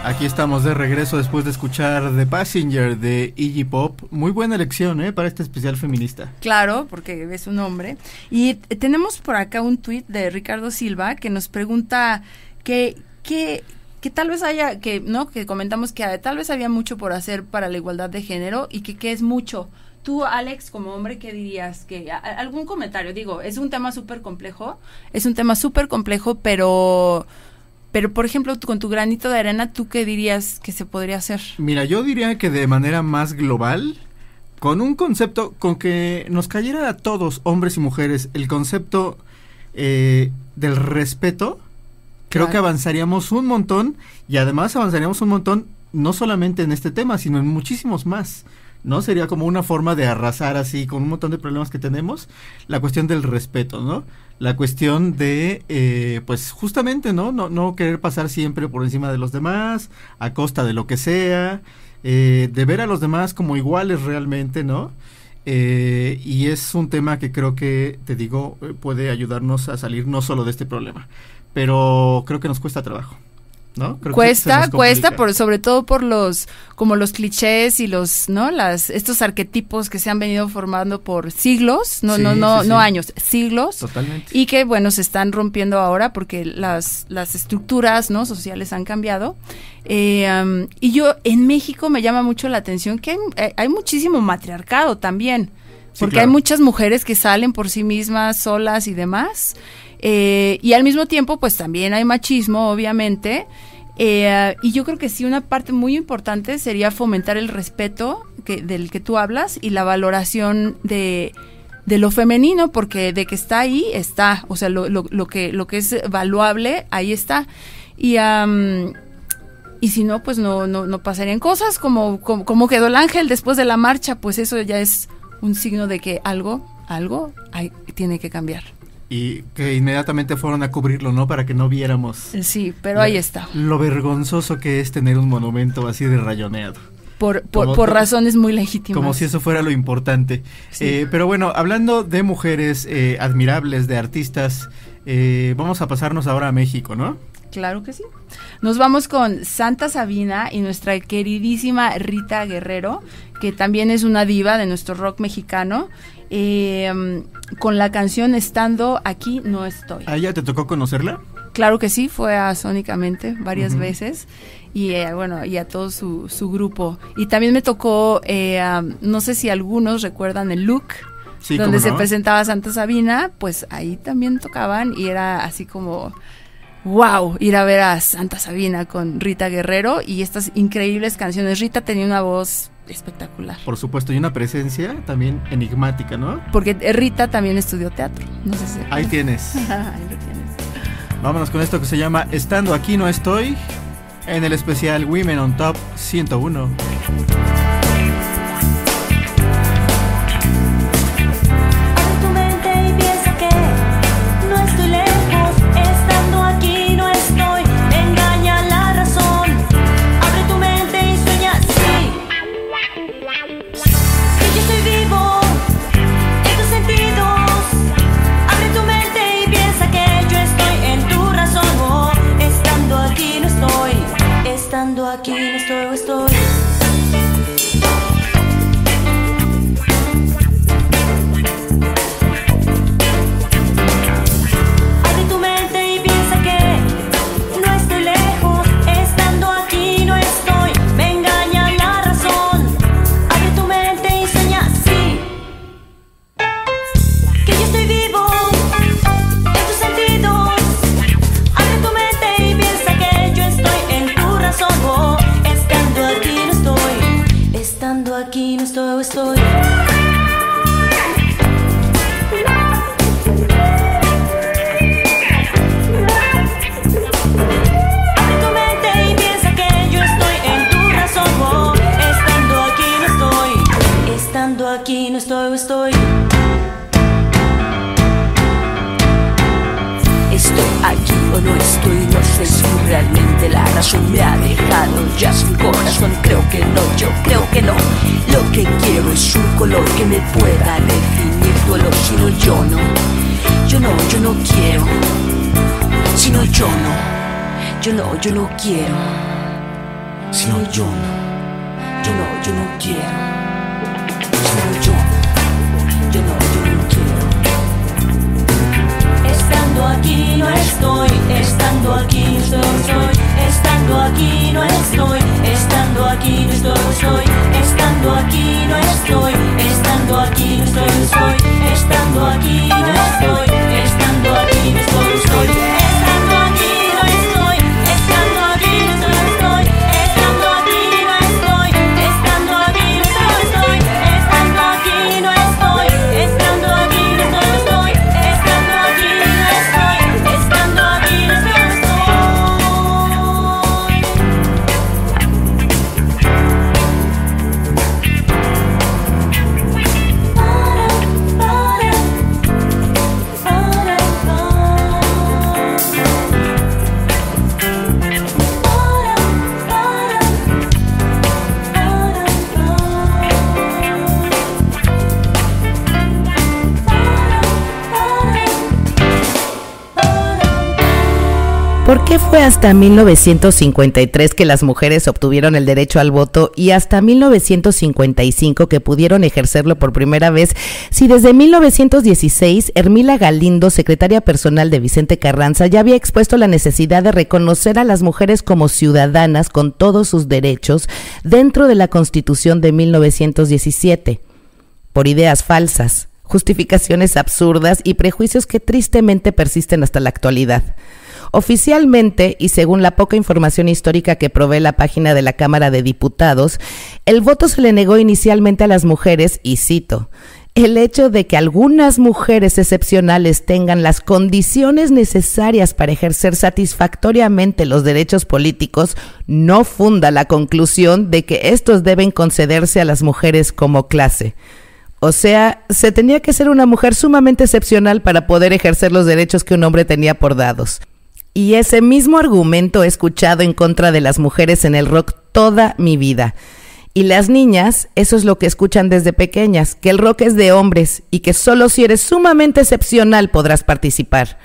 Aquí estamos de regreso después de escuchar The Passenger de Iggy Pop. Muy buena elección, para este especial feminista. Claro, porque es un hombre. Y tenemos por acá un tuit de Ricardo Silva que nos pregunta que tal vez haya, que comentamos que tal vez había mucho por hacer para la igualdad de género y que es mucho. Tú, Alex, como hombre, ¿qué dirías? ¿Algún comentario? Digo, es un tema súper complejo, pero... Pero, por ejemplo, con tu granito de arena, ¿tú qué dirías que se podría hacer? Mira, yo diría que de manera más global, con un concepto, con que nos cayera a todos, hombres y mujeres, el concepto del respeto, creo que avanzaríamos un montón, y además avanzaríamos un montón, no solamente en este tema, sino en muchísimos más, ¿no? Sería como una forma de arrasar así, con un montón de problemas que tenemos, la cuestión del respeto, ¿no? La cuestión de, pues justamente, ¿no? No querer pasar siempre por encima de los demás, a costa de lo que sea, de ver a los demás como iguales realmente, ¿no? Y es un tema que creo que, te digo, puede ayudarnos a salir no solo de este problema, pero creo que nos cuesta trabajo, ¿no? Creo cuesta, sobre todo por los clichés y estos arquetipos que se han venido formando por siglos, años, siglos. Totalmente. Y que, bueno, se están rompiendo ahora porque las estructuras, ¿no?, sociales han cambiado. Y yo, en México me llama mucho la atención que hay muchísimo matriarcado también, porque hay muchas mujeres que salen por sí mismas, solas y demás. Y al mismo tiempo, pues también hay machismo, obviamente, y yo creo que sí, una parte muy importante sería fomentar el respeto del que tú hablas y la valoración de lo femenino, porque de que está ahí, está, o sea, lo que es valuable, ahí está, y si no, pues no pasarían cosas, como quedó el ángel después de la marcha, pues eso ya es un signo de que algo tiene que cambiar. Y que inmediatamente fueron a cubrirlo, ¿no? Para que no viéramos. Sí, pero ahí está. Lo vergonzoso que es tener un monumento así de rayoneado. Por razones muy legítimas. Como si eso fuera lo importante. Sí. Pero bueno, hablando de mujeres admirables, de artistas, vamos a pasarnos ahora a México, ¿no? Claro que sí. Nos vamos con Santa Sabina y nuestra queridísima Rita Guerrero, que también es una diva de nuestro rock mexicano. Con la canción Estando Aquí No Estoy. ¿A ella te tocó conocerla? Claro que sí, fue a Sónicamente varias veces y y a todo su grupo. Y también me tocó, no sé si algunos recuerdan el look, sí, donde se presentaba Santa Sabina, pues ahí también tocaban y era así como... wow, ir a ver a Santa Sabina con Rita Guerrero y estas increíbles canciones. Rita tenía una voz espectacular. Por supuesto, y una presencia también enigmática, ¿no? Porque Rita también estudió teatro. No sé si... Ahí tienes. Ahí lo tienes. Vámonos con esto que se llama Estando Aquí No Estoy, en el especial Women on Top 101. Aquí no estoy, estoy. Abre tu mente y piensa que no estoy lejos. Estando aquí no estoy, me engaña la razón. Abre tu mente y sueña, sí, que yo estoy vivo en tus sentidos. Abre tu mente y piensa que yo estoy en tu razón. Aquí no estoy, estoy. Abre tu mente y piensa que yo estoy en tu razón. Oh, estando aquí no estoy. Estando aquí no estoy, estoy. Estoy aquí o no estoy, no sé si realmente la razón me ha dejado ya sin corazón. Creo que no, yo creo que no. Lo que quiero es un color que me pueda definir duelo. Si no, yo no, yo no, yo no quiero. Si no, yo no, yo no, yo no quiero. Si no, yo no, yo no, yo no quiero. Si no, yo, yo no, yo no quiero. Estando aquí no estoy, estando aquí no estoy, estando aquí no estoy, estando aquí no estoy, estando aquí no estoy, estando aquí no estoy, estando aquí no estoy, estando aquí no estoy, estando aquí no estoy, estando aquí no estoy, estando aquí no estoy, estando aquí no estoy, estando aquí no estoy, estando aquí no estoy. ¿Por qué fue hasta 1953 que las mujeres obtuvieron el derecho al voto y hasta 1955 que pudieron ejercerlo por primera vez? Si desde 1916 Hermila Galindo, secretaria personal de Vicente Carranza, ya había expuesto la necesidad de reconocer a las mujeres como ciudadanas con todos sus derechos dentro de la Constitución de 1917, por ideas falsas, justificaciones absurdas y prejuicios que tristemente persisten hasta la actualidad. Oficialmente, y según la poca información histórica que provee la página de la Cámara de Diputados, el voto se le negó inicialmente a las mujeres, y cito, el hecho de que algunas mujeres excepcionales tengan las condiciones necesarias para ejercer satisfactoriamente los derechos políticos no funda la conclusión de que estos deben concederse a las mujeres como clase. O sea, se tenía que ser una mujer sumamente excepcional para poder ejercer los derechos que un hombre tenía por dados. Y ese mismo argumento he escuchado en contra de las mujeres en el rock toda mi vida. Y las niñas, eso es lo que escuchan desde pequeñas, que el rock es de hombres y que solo si eres sumamente excepcional podrás participar.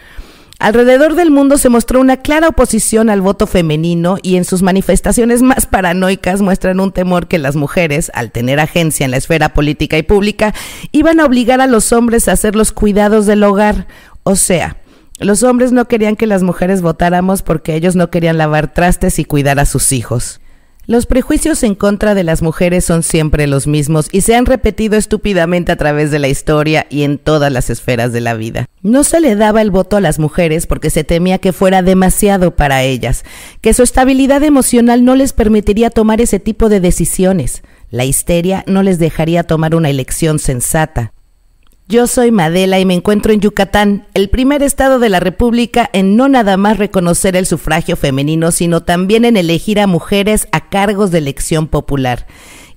Alrededor del mundo se mostró una clara oposición al voto femenino y en sus manifestaciones más paranoicas muestran un temor que las mujeres, al tener agencia en la esfera política y pública, iban a obligar a los hombres a hacer los cuidados del hogar, o sea... Los hombres no querían que las mujeres votáramos porque ellos no querían lavar trastes y cuidar a sus hijos. Los prejuicios en contra de las mujeres son siempre los mismos y se han repetido estúpidamente a través de la historia y en todas las esferas de la vida. No se le daba el voto a las mujeres porque se temía que fuera demasiado para ellas, que su estabilidad emocional no les permitiría tomar ese tipo de decisiones. La histeria no les dejaría tomar una elección sensata. Yo soy Madela y me encuentro en Yucatán, el primer estado de la República en no nada más reconocer el sufragio femenino, sino también en elegir a mujeres a cargos de elección popular.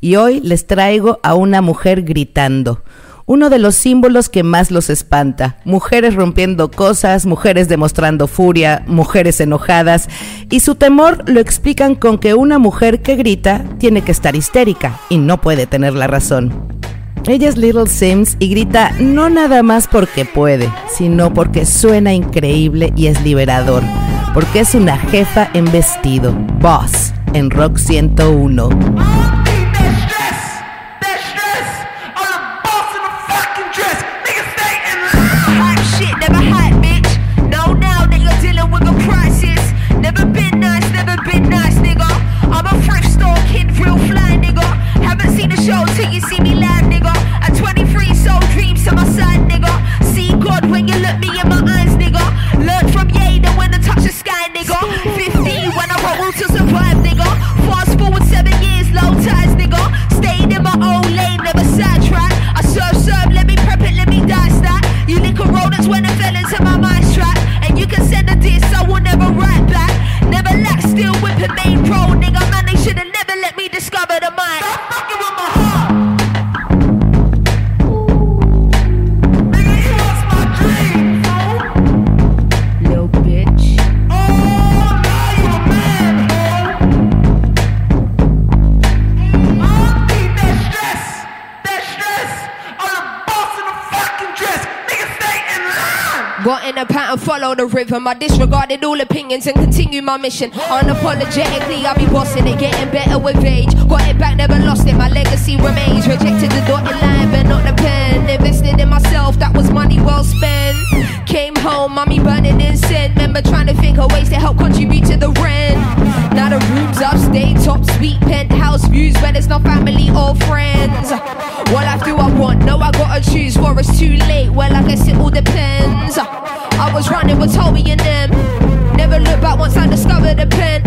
Y hoy les traigo a una mujer gritando. Uno de los símbolos que más los espanta. Mujeres rompiendo cosas, mujeres demostrando furia, mujeres enojadas. Y su temor lo explican con que una mujer que grita tiene que estar histérica y no puede tener la razón. Ella es Little Sims y grita no nada más porque puede, sino porque suena increíble y es liberador, porque es una jefa en vestido, boss, en Rock 101. The rhythm. I disregarded all opinions and continued my mission. Unapologetically, I'll be bossing it, getting better with age. Got it back, never lost it, my legacy remains. Rejected the dotted line, but not the pen. Invested in myself, that was money well spent. Came home, mommy burning incense. Remember trying to think of ways to help contribute to the rent. Now the room's upstate, top suite, penthouse views, where there's no family or friends. What life do I want? No, I gotta choose, for it's too late. Well, I guess it all depends. I was running with Toby and them. Never looked back once I discovered the pen.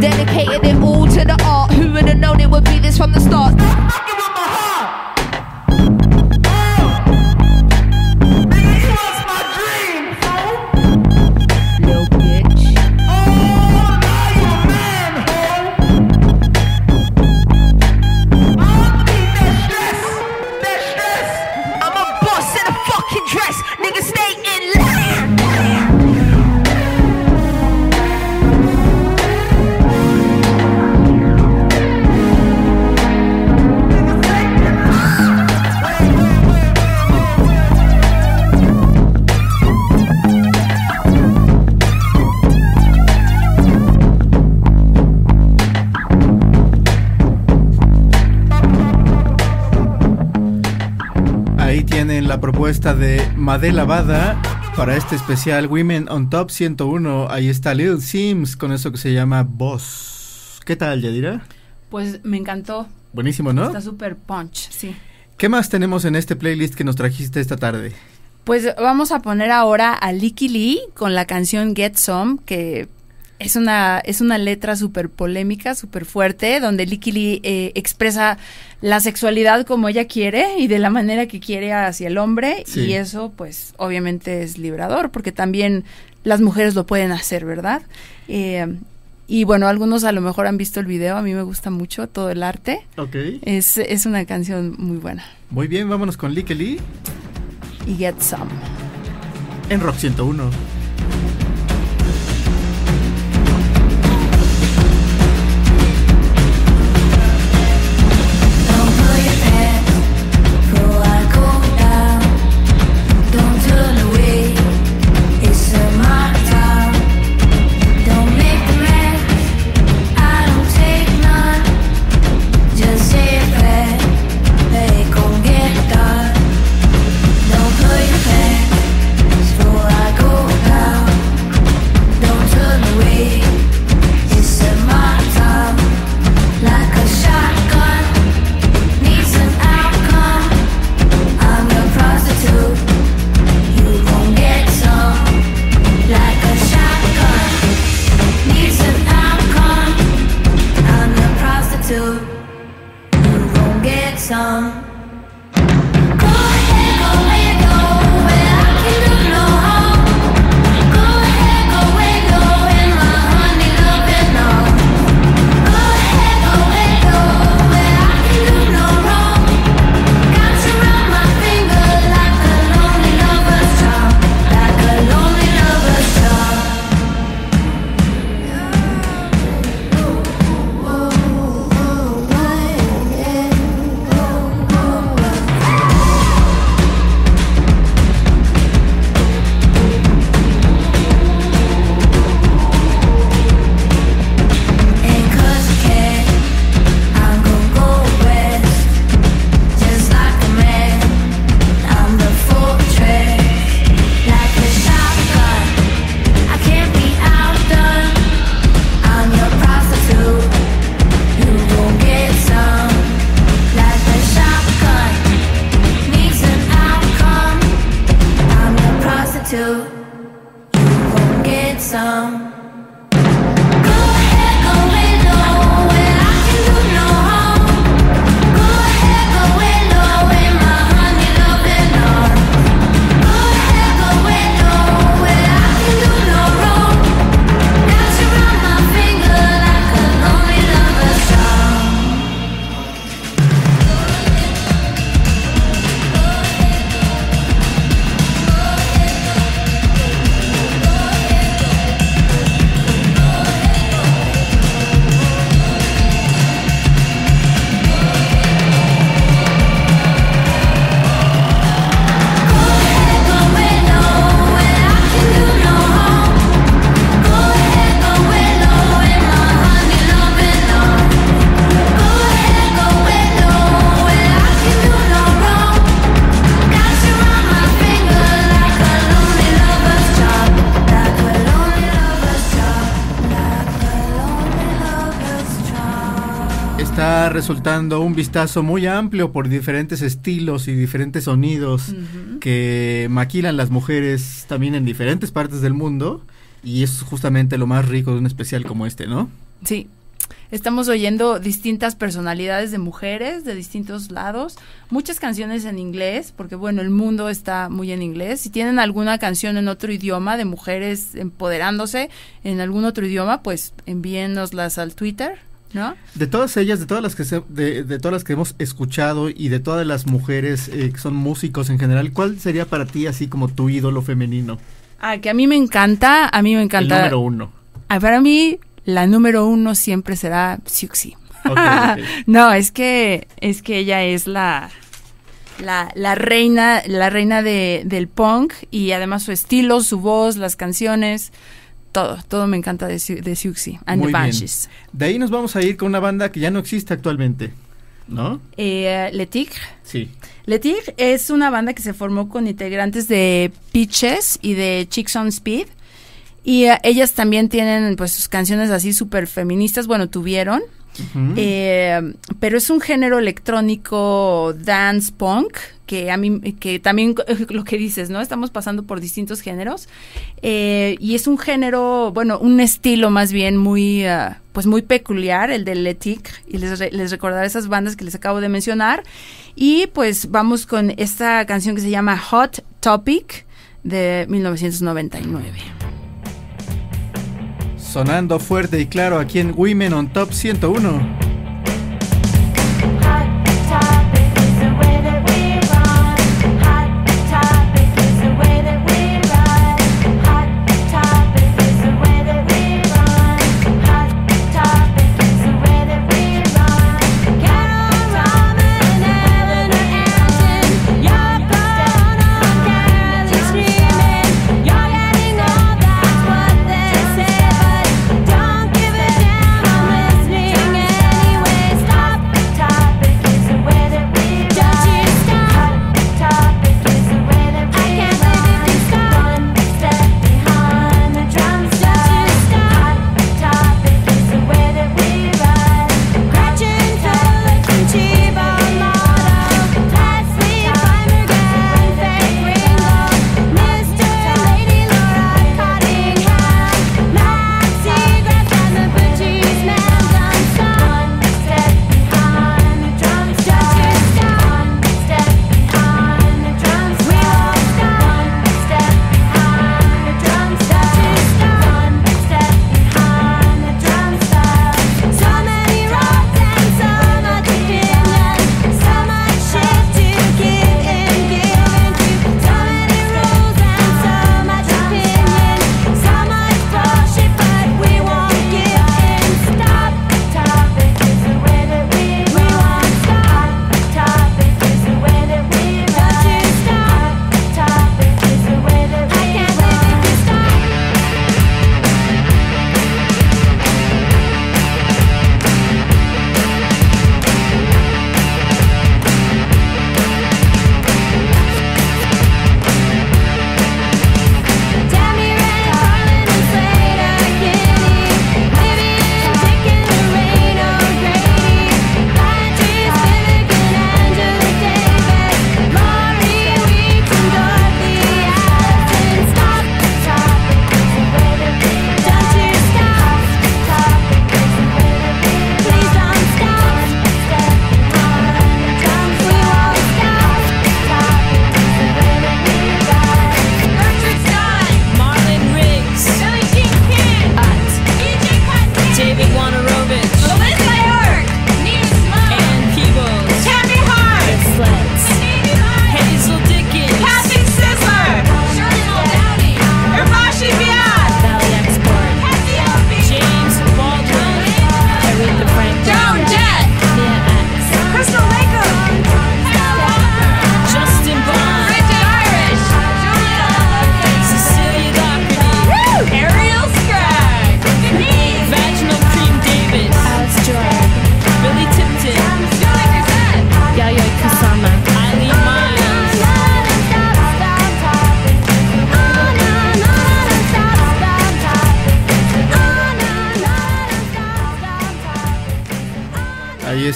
Dedicated it all to the art. Who would have known it would be this from the start? Propuesta de Madela Bada para este especial Women on Top 101. Ahí está Little Sims con eso que se llama Boss. ¿Qué tal, Yadira? Pues me encantó. Buenísimo, ¿no? Está súper punch, sí. ¿Qué más tenemos en este playlist que nos trajiste esta tarde? Pues vamos a poner ahora a Licky Lee con la canción Get Some, que es una letra súper polémica, súper fuerte, donde Licky Lee expresa la sexualidad como ella quiere y de la manera que quiere hacia el hombre, sí. Y eso pues obviamente es liberador, porque también las mujeres lo pueden hacer, ¿verdad? Y bueno, algunos a lo mejor han visto el video, a mí me gusta mucho todo el arte. Ok. Es una canción muy buena. Muy bien, vámonos con Licky Lee. Y Get Some. En Rock 101. song. Resultando un vistazo muy amplio por diferentes estilos y diferentes sonidos que maquilan las mujeres también en diferentes partes del mundo, y es justamente lo más rico de un especial como este, ¿no? Sí, estamos oyendo distintas personalidades de mujeres de distintos lados, muchas canciones en inglés, porque bueno, el mundo está muy en inglés. Si tienen alguna canción en otro idioma de mujeres empoderándose en algún otro idioma, pues envíennoslas al Twitter, ¿no? De todas ellas, de todas las que se, de todas las que hemos escuchado y de todas las mujeres que son músicos en general, ¿cuál sería para ti así como tu ídolo femenino? Ah, que a mí me encanta. El número uno. Para mí, la número uno siempre será Siouxsie. Okay. No, es que ella es la reina del punk, y además su estilo, su voz, las canciones. Todo me encanta de Siouxsie and the Banshees. De ahí nos vamos a ir con una banda que ya no existe actualmente, ¿no? Le Tigre. Sí. Le Tigre es una banda que se formó con integrantes de Peaches y de Chicks on Speed. Y ellas también tienen pues sus canciones así súper feministas, bueno, tuvieron. Pero es un género electrónico dance punk, que también lo que dices, ¿no? Estamos pasando por distintos géneros, y es un género, bueno, un estilo más bien muy, pues muy peculiar, el del Le Tigre, y les recordaré esas bandas que les acabo de mencionar. Y pues vamos con esta canción que se llama Hot Topic de 1999. Sonando fuerte y claro aquí en Women on Top 101.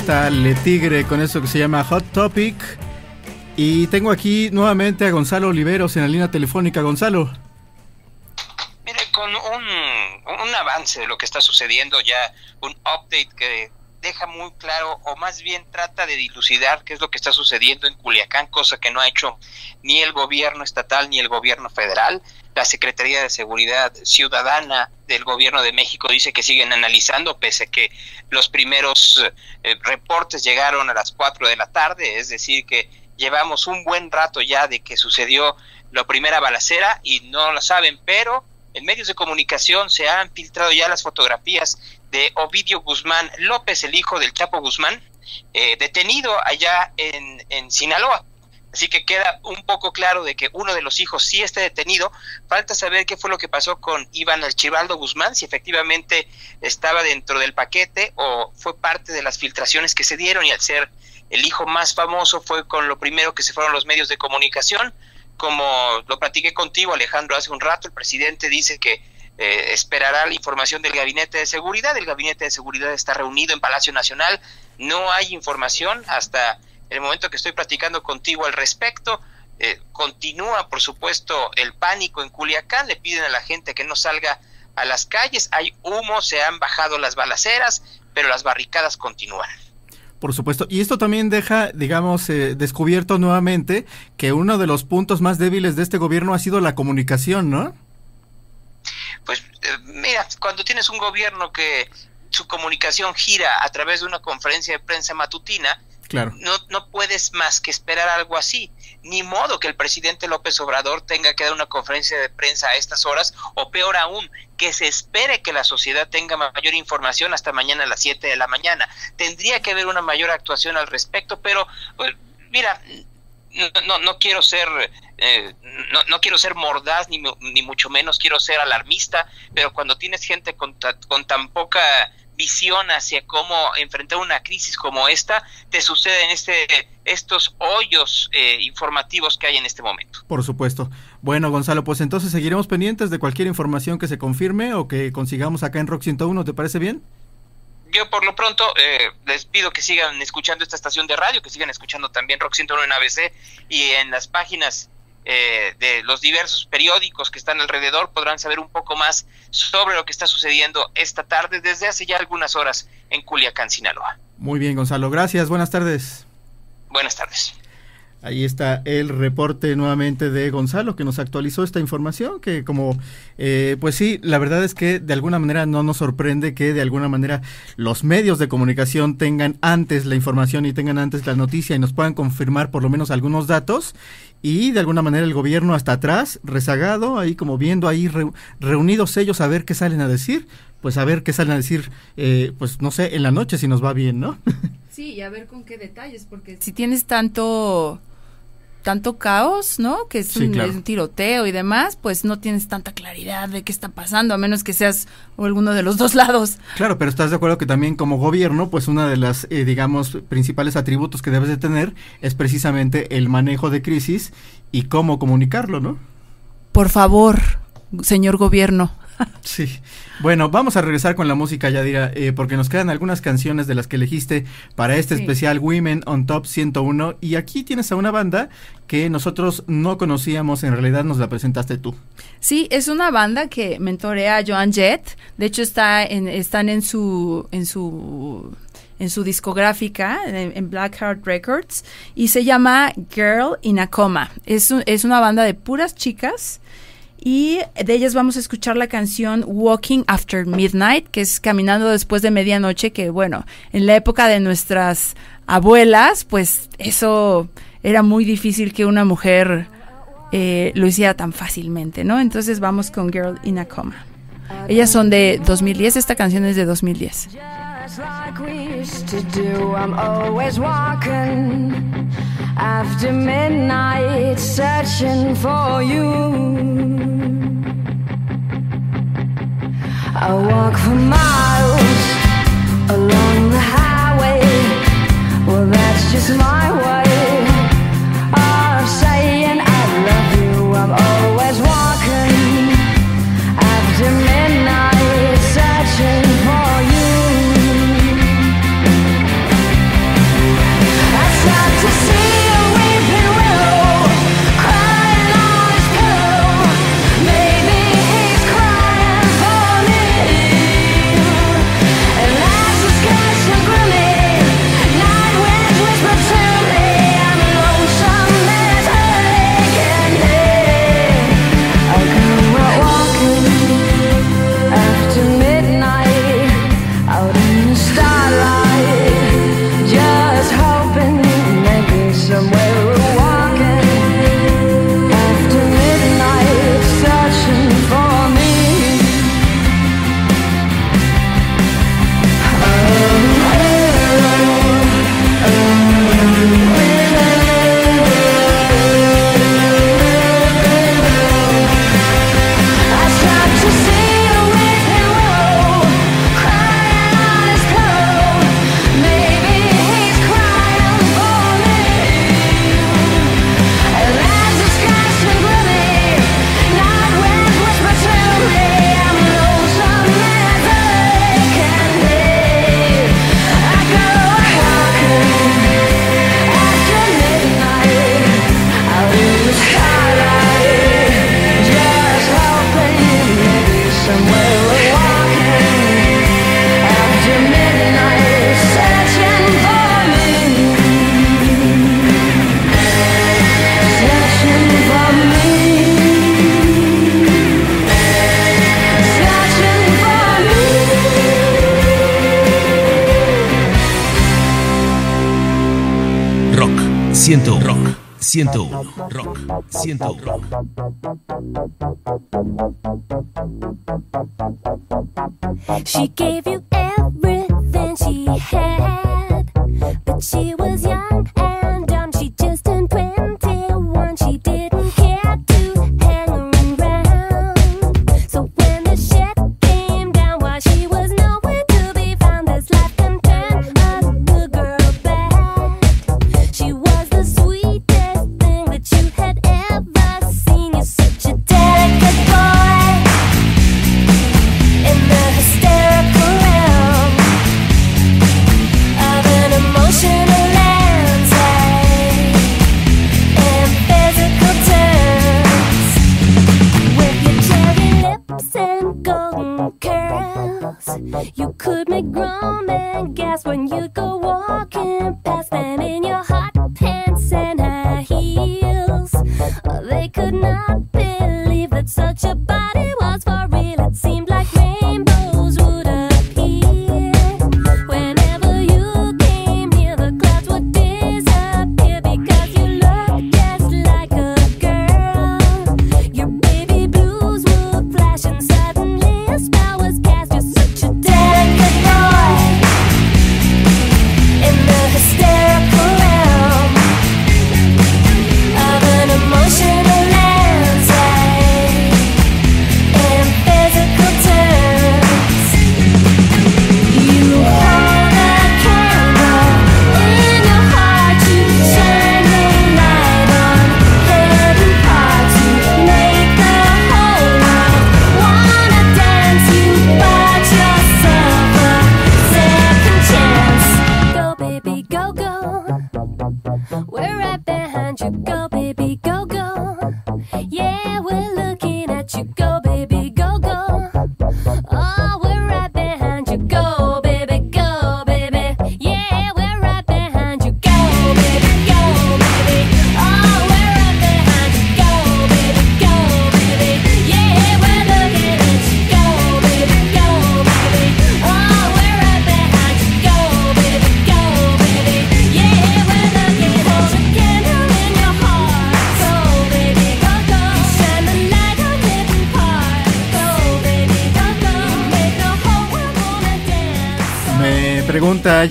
artista Le Tigre con eso que se llama Hot Topic. Y tengo aquí nuevamente a Gonzalo Oliveros en la línea telefónica. Gonzalo. Mire, con un avance de lo que está sucediendo ya, un update que deja muy claro, o más bien trata de dilucidar qué es lo que está sucediendo en Culiacán, cosa que no ha hecho ni el gobierno estatal ni el gobierno federal. La Secretaría de Seguridad Ciudadana del Gobierno de México dice que siguen analizando, pese a que los primeros reportes llegaron a las 4 de la tarde, es decir que llevamos un buen rato ya de que sucedió la primera balacera y no lo saben, pero en medios de comunicación se han filtrado ya las fotografías de Ovidio Guzmán López, el hijo del Chapo Guzmán, detenido allá en Sinaloa. Así que queda un poco claro de que uno de los hijos sí esté detenido. Falta saber qué fue lo que pasó con Iván Archibaldo Guzmán, si efectivamente estaba dentro del paquete o fue parte de las filtraciones que se dieron, y al ser el hijo más famoso fue con lo primero que se fueron los medios de comunicación. Como lo platiqué contigo, Alejandro, hace un rato, el presidente dice que esperará la información del Gabinete de Seguridad. El Gabinete de Seguridad está reunido en Palacio Nacional, no hay información hasta el momento que estoy platicando contigo al respecto. Continúa, por supuesto, el pánico en Culiacán, le piden a la gente que no salga a las calles, hay humo, se han bajado las balaceras, pero las barricadas continúan. Por supuesto, y esto también deja, digamos, descubierto nuevamente que uno de los puntos más débiles de este gobierno ha sido la comunicación, ¿no? Pues mira, cuando tienes un gobierno que su comunicación gira a través de una conferencia de prensa matutina, claro, no puedes más que esperar algo así. Ni modo que el presidente López Obrador tenga que dar una conferencia de prensa a estas horas, o peor aún, que se espere que la sociedad tenga mayor información hasta mañana a las 7 de la mañana. Tendría que haber una mayor actuación al respecto, pero pues, mira, no quiero ser no quiero ser mordaz, ni mucho menos quiero ser alarmista, pero cuando tienes gente con tan poca visión hacia cómo enfrentar una crisis como esta, te suceden estos hoyos informativos que hay en este momento. Por supuesto. Bueno, Gonzalo, pues entonces seguiremos pendientes de cualquier información que se confirme o que consigamos acá en Rock 101, ¿te parece bien? Yo por lo pronto les pido que sigan escuchando esta estación de radio, que sigan escuchando también Rock 101 en ABC, y en las páginas de los diversos periódicos que están alrededor podrán saber un poco más sobre lo que está sucediendo esta tarde desde hace ya algunas horas en Culiacán, Sinaloa. Muy bien, Gonzalo, gracias, buenas tardes. Buenas tardes. Ahí está el reporte nuevamente de Gonzalo, que nos actualizó esta información, que como, pues sí, la verdad es que de alguna manera no nos sorprende que de alguna manera los medios de comunicación tengan antes la información y tengan antes la noticia y nos puedan confirmar por lo menos algunos datos, y de alguna manera el gobierno hasta atrás, rezagado, ahí como viendo ahí reunidos ellos a ver qué salen a decir, pues a ver qué salen a decir, pues no sé, en la noche si nos va bien, ¿no? Sí, y a ver con qué detalles, porque si tienes tanto caos, ¿no? Que es, sí, claro, es un tiroteo y demás, pues no tienes tanta claridad de qué está pasando, a menos que seas alguno de los dos lados. Claro, pero estás de acuerdo que también como gobierno, pues una de las, digamos, principales atributos que debes de tener es precisamente el manejo de crisis y cómo comunicarlo, ¿no? Por favor, señor gobierno. Sí, bueno, vamos a regresar con la música, Yadira, porque nos quedan algunas canciones de las que elegiste para este especial Women on Top 101, y aquí tienes a una banda que nosotros no conocíamos, en realidad nos la presentaste tú. Sí, es una banda que mentorea a Joan Jett, de hecho están en su discográfica, en Black Heart Records, y se llama Girl in a Coma. Es una banda de puras chicas, y de ellas vamos a escuchar la canción Walking After Midnight, que es Caminando Después de Medianoche, que bueno, en la época de nuestras abuelas, pues eso era muy difícil que una mujer lo hiciera tan fácilmente, ¿no? Entonces vamos con Girl in a Coma. Ellas son de 2010, esta canción es de 2010. Just like we used to do, I'm always walking after midnight, searching for you. I walk for miles along the highway, well that's just my way of saying I love you. I'm always walking after midnight, searching for you. Rock 101. Rock 101. Rock 101. Rock. She gave you everything she had, but she was young and dumb. She just turned 21. She didn't care to hang around. So when the shit came down, while she was nowhere to be found, this life can turn a good girl bad. She was the sweetest thing that you had ever seen. You're such a delicate boy in the hysterical realm of an emotional. You could make grown men gasp when you go walking past them in your hot pants and high heels. Oh, they could not believe that such a body was for real. It seemed like rainbows would appear whenever you came near. The clouds would disappear because you looked just like a girl. Your baby blues would flash and suddenly a spell was cast.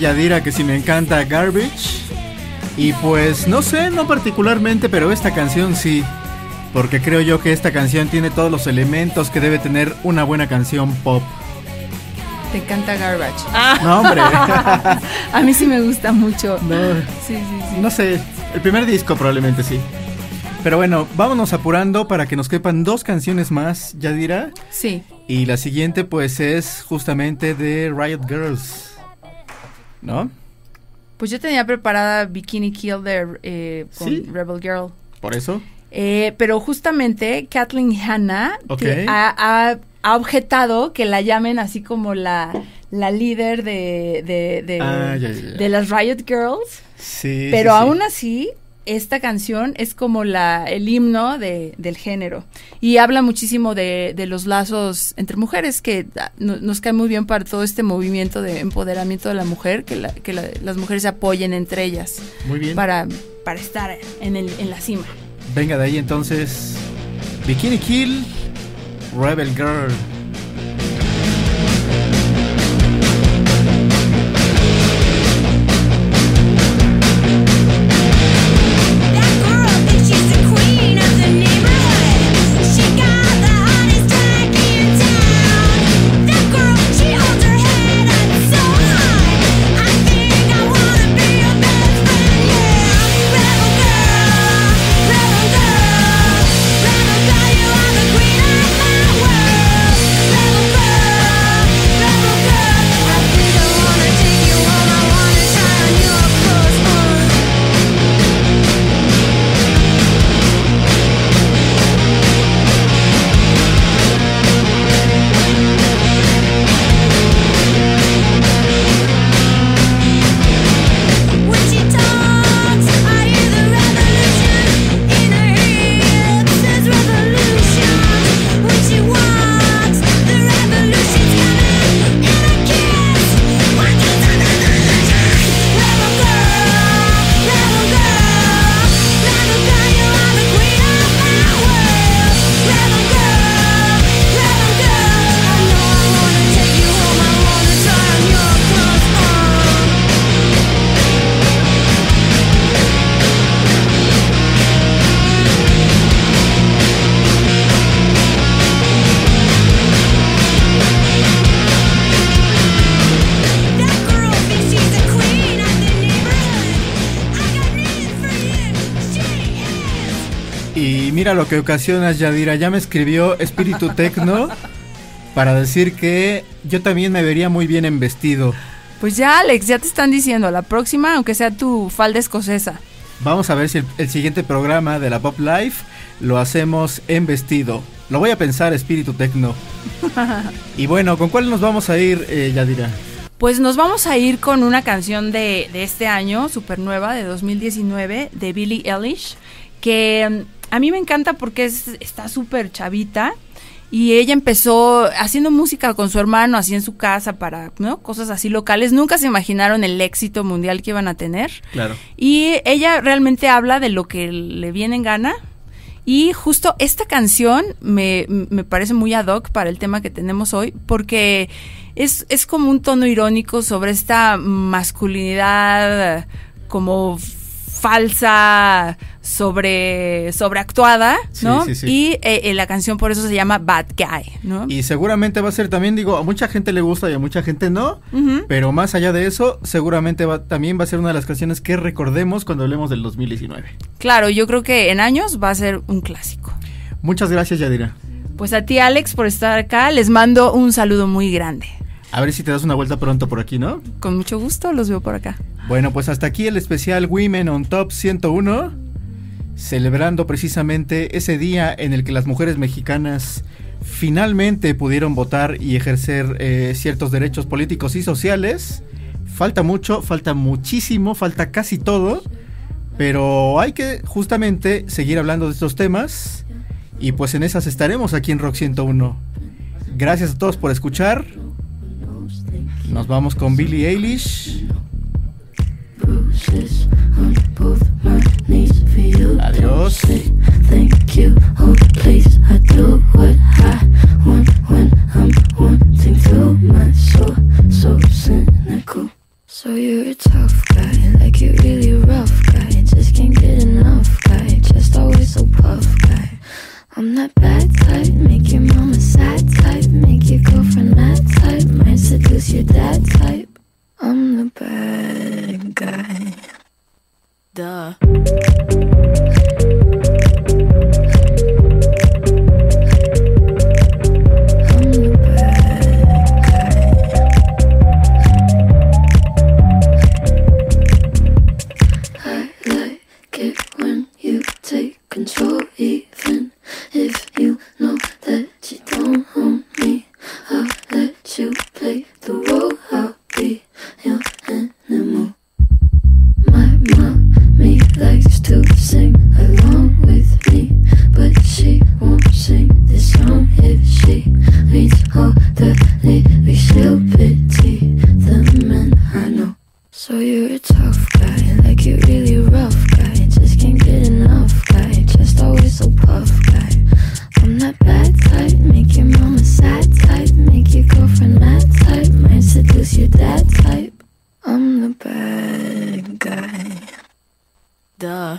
Yadira que si me encanta Garbage, y pues no sé, no particularmente, pero esta canción sí, porque creo yo que esta canción tiene todos los elementos que debe tener una buena canción pop. Te encanta Garbage. Ah. No, hombre. A mí sí me gusta mucho. No, sí, sí, sí. No sé, el primer disco probablemente sí. Pero bueno, vámonos apurando para que nos quepan dos canciones más, Yadira. Sí. Y la siguiente pues es justamente de Riot Girls, ¿no? Pues yo tenía preparada Bikini Kill de con ¿sí? Rebel Girl. ¿Por eso? Pero justamente Kathleen Hanna okay. ha objetado que la llamen así como la líder de las Riot Girls. Sí. Pero sí, aún sí. así, esta canción es como el himno del género. Y habla muchísimo de los lazos entre mujeres, que nos cae muy bien para todo este movimiento de empoderamiento de la mujer, que las mujeres se apoyen entre ellas. Muy bien. Para estar en la cima. Venga de ahí entonces, Bikini Kill, Rebel Girl. Y mira lo que ocasionas, Yadira. Ya me escribió Espíritu Tecno para decir que yo también me vería muy bien en vestido. Pues ya, Alex, ya te están diciendo, la próxima, aunque sea tu falda escocesa. Vamos a ver si el siguiente programa de la Pop Life lo hacemos en vestido. Lo voy a pensar, Espíritu Tecno. Y bueno, ¿con cuál nos vamos a ir, Yadira? Pues nos vamos a ir con una canción de este año, súper nueva, de 2019, de Billie Eilish, que a mí me encanta porque está súper chavita. Y ella empezó haciendo música con su hermano, así en su casa, para, ¿no?, cosas así locales. Nunca se imaginaron el éxito mundial que iban a tener. Claro. Y ella realmente habla de lo que le viene en gana. Y justo esta canción me parece muy ad hoc para el tema que tenemos hoy, porque es como un tono irónico sobre esta masculinidad como falsa, sobreactuada, ¿no? Sí, sí, sí. Y la canción por eso se llama Bad Guy, ¿no? Y seguramente va a ser también, digo, a mucha gente le gusta y a mucha gente no, pero más allá de eso, seguramente también va a ser una de las canciones que recordemos cuando hablemos del 2019. Claro, yo creo que en años va a ser un clásico. Muchas gracias, Yadira. Pues a ti, Alex, por estar acá, les mando un saludo muy grande. A ver si te das una vuelta pronto por aquí, ¿no? Con mucho gusto, los veo por acá. Bueno, pues hasta aquí el especial Women on Top 101, celebrando precisamente ese día en el que las mujeres mexicanas finalmente pudieron votar y ejercer ciertos derechos políticos y sociales. Falta mucho, falta muchísimo, falta casi todo, pero hay que justamente seguir hablando de estos temas y pues en esas estaremos aquí en Rock 101. Gracias a todos por escuchar. Nos vamos con Billie Eilish. Adiós. So you're a tough guy, like you're really rough guy, just can't get enough guy, just always so puff guy. I'm that bad type, make your mama sad type, make your girlfriend mad type, might seduce your dad type. I'm the bad guy. Duh.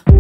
Duh.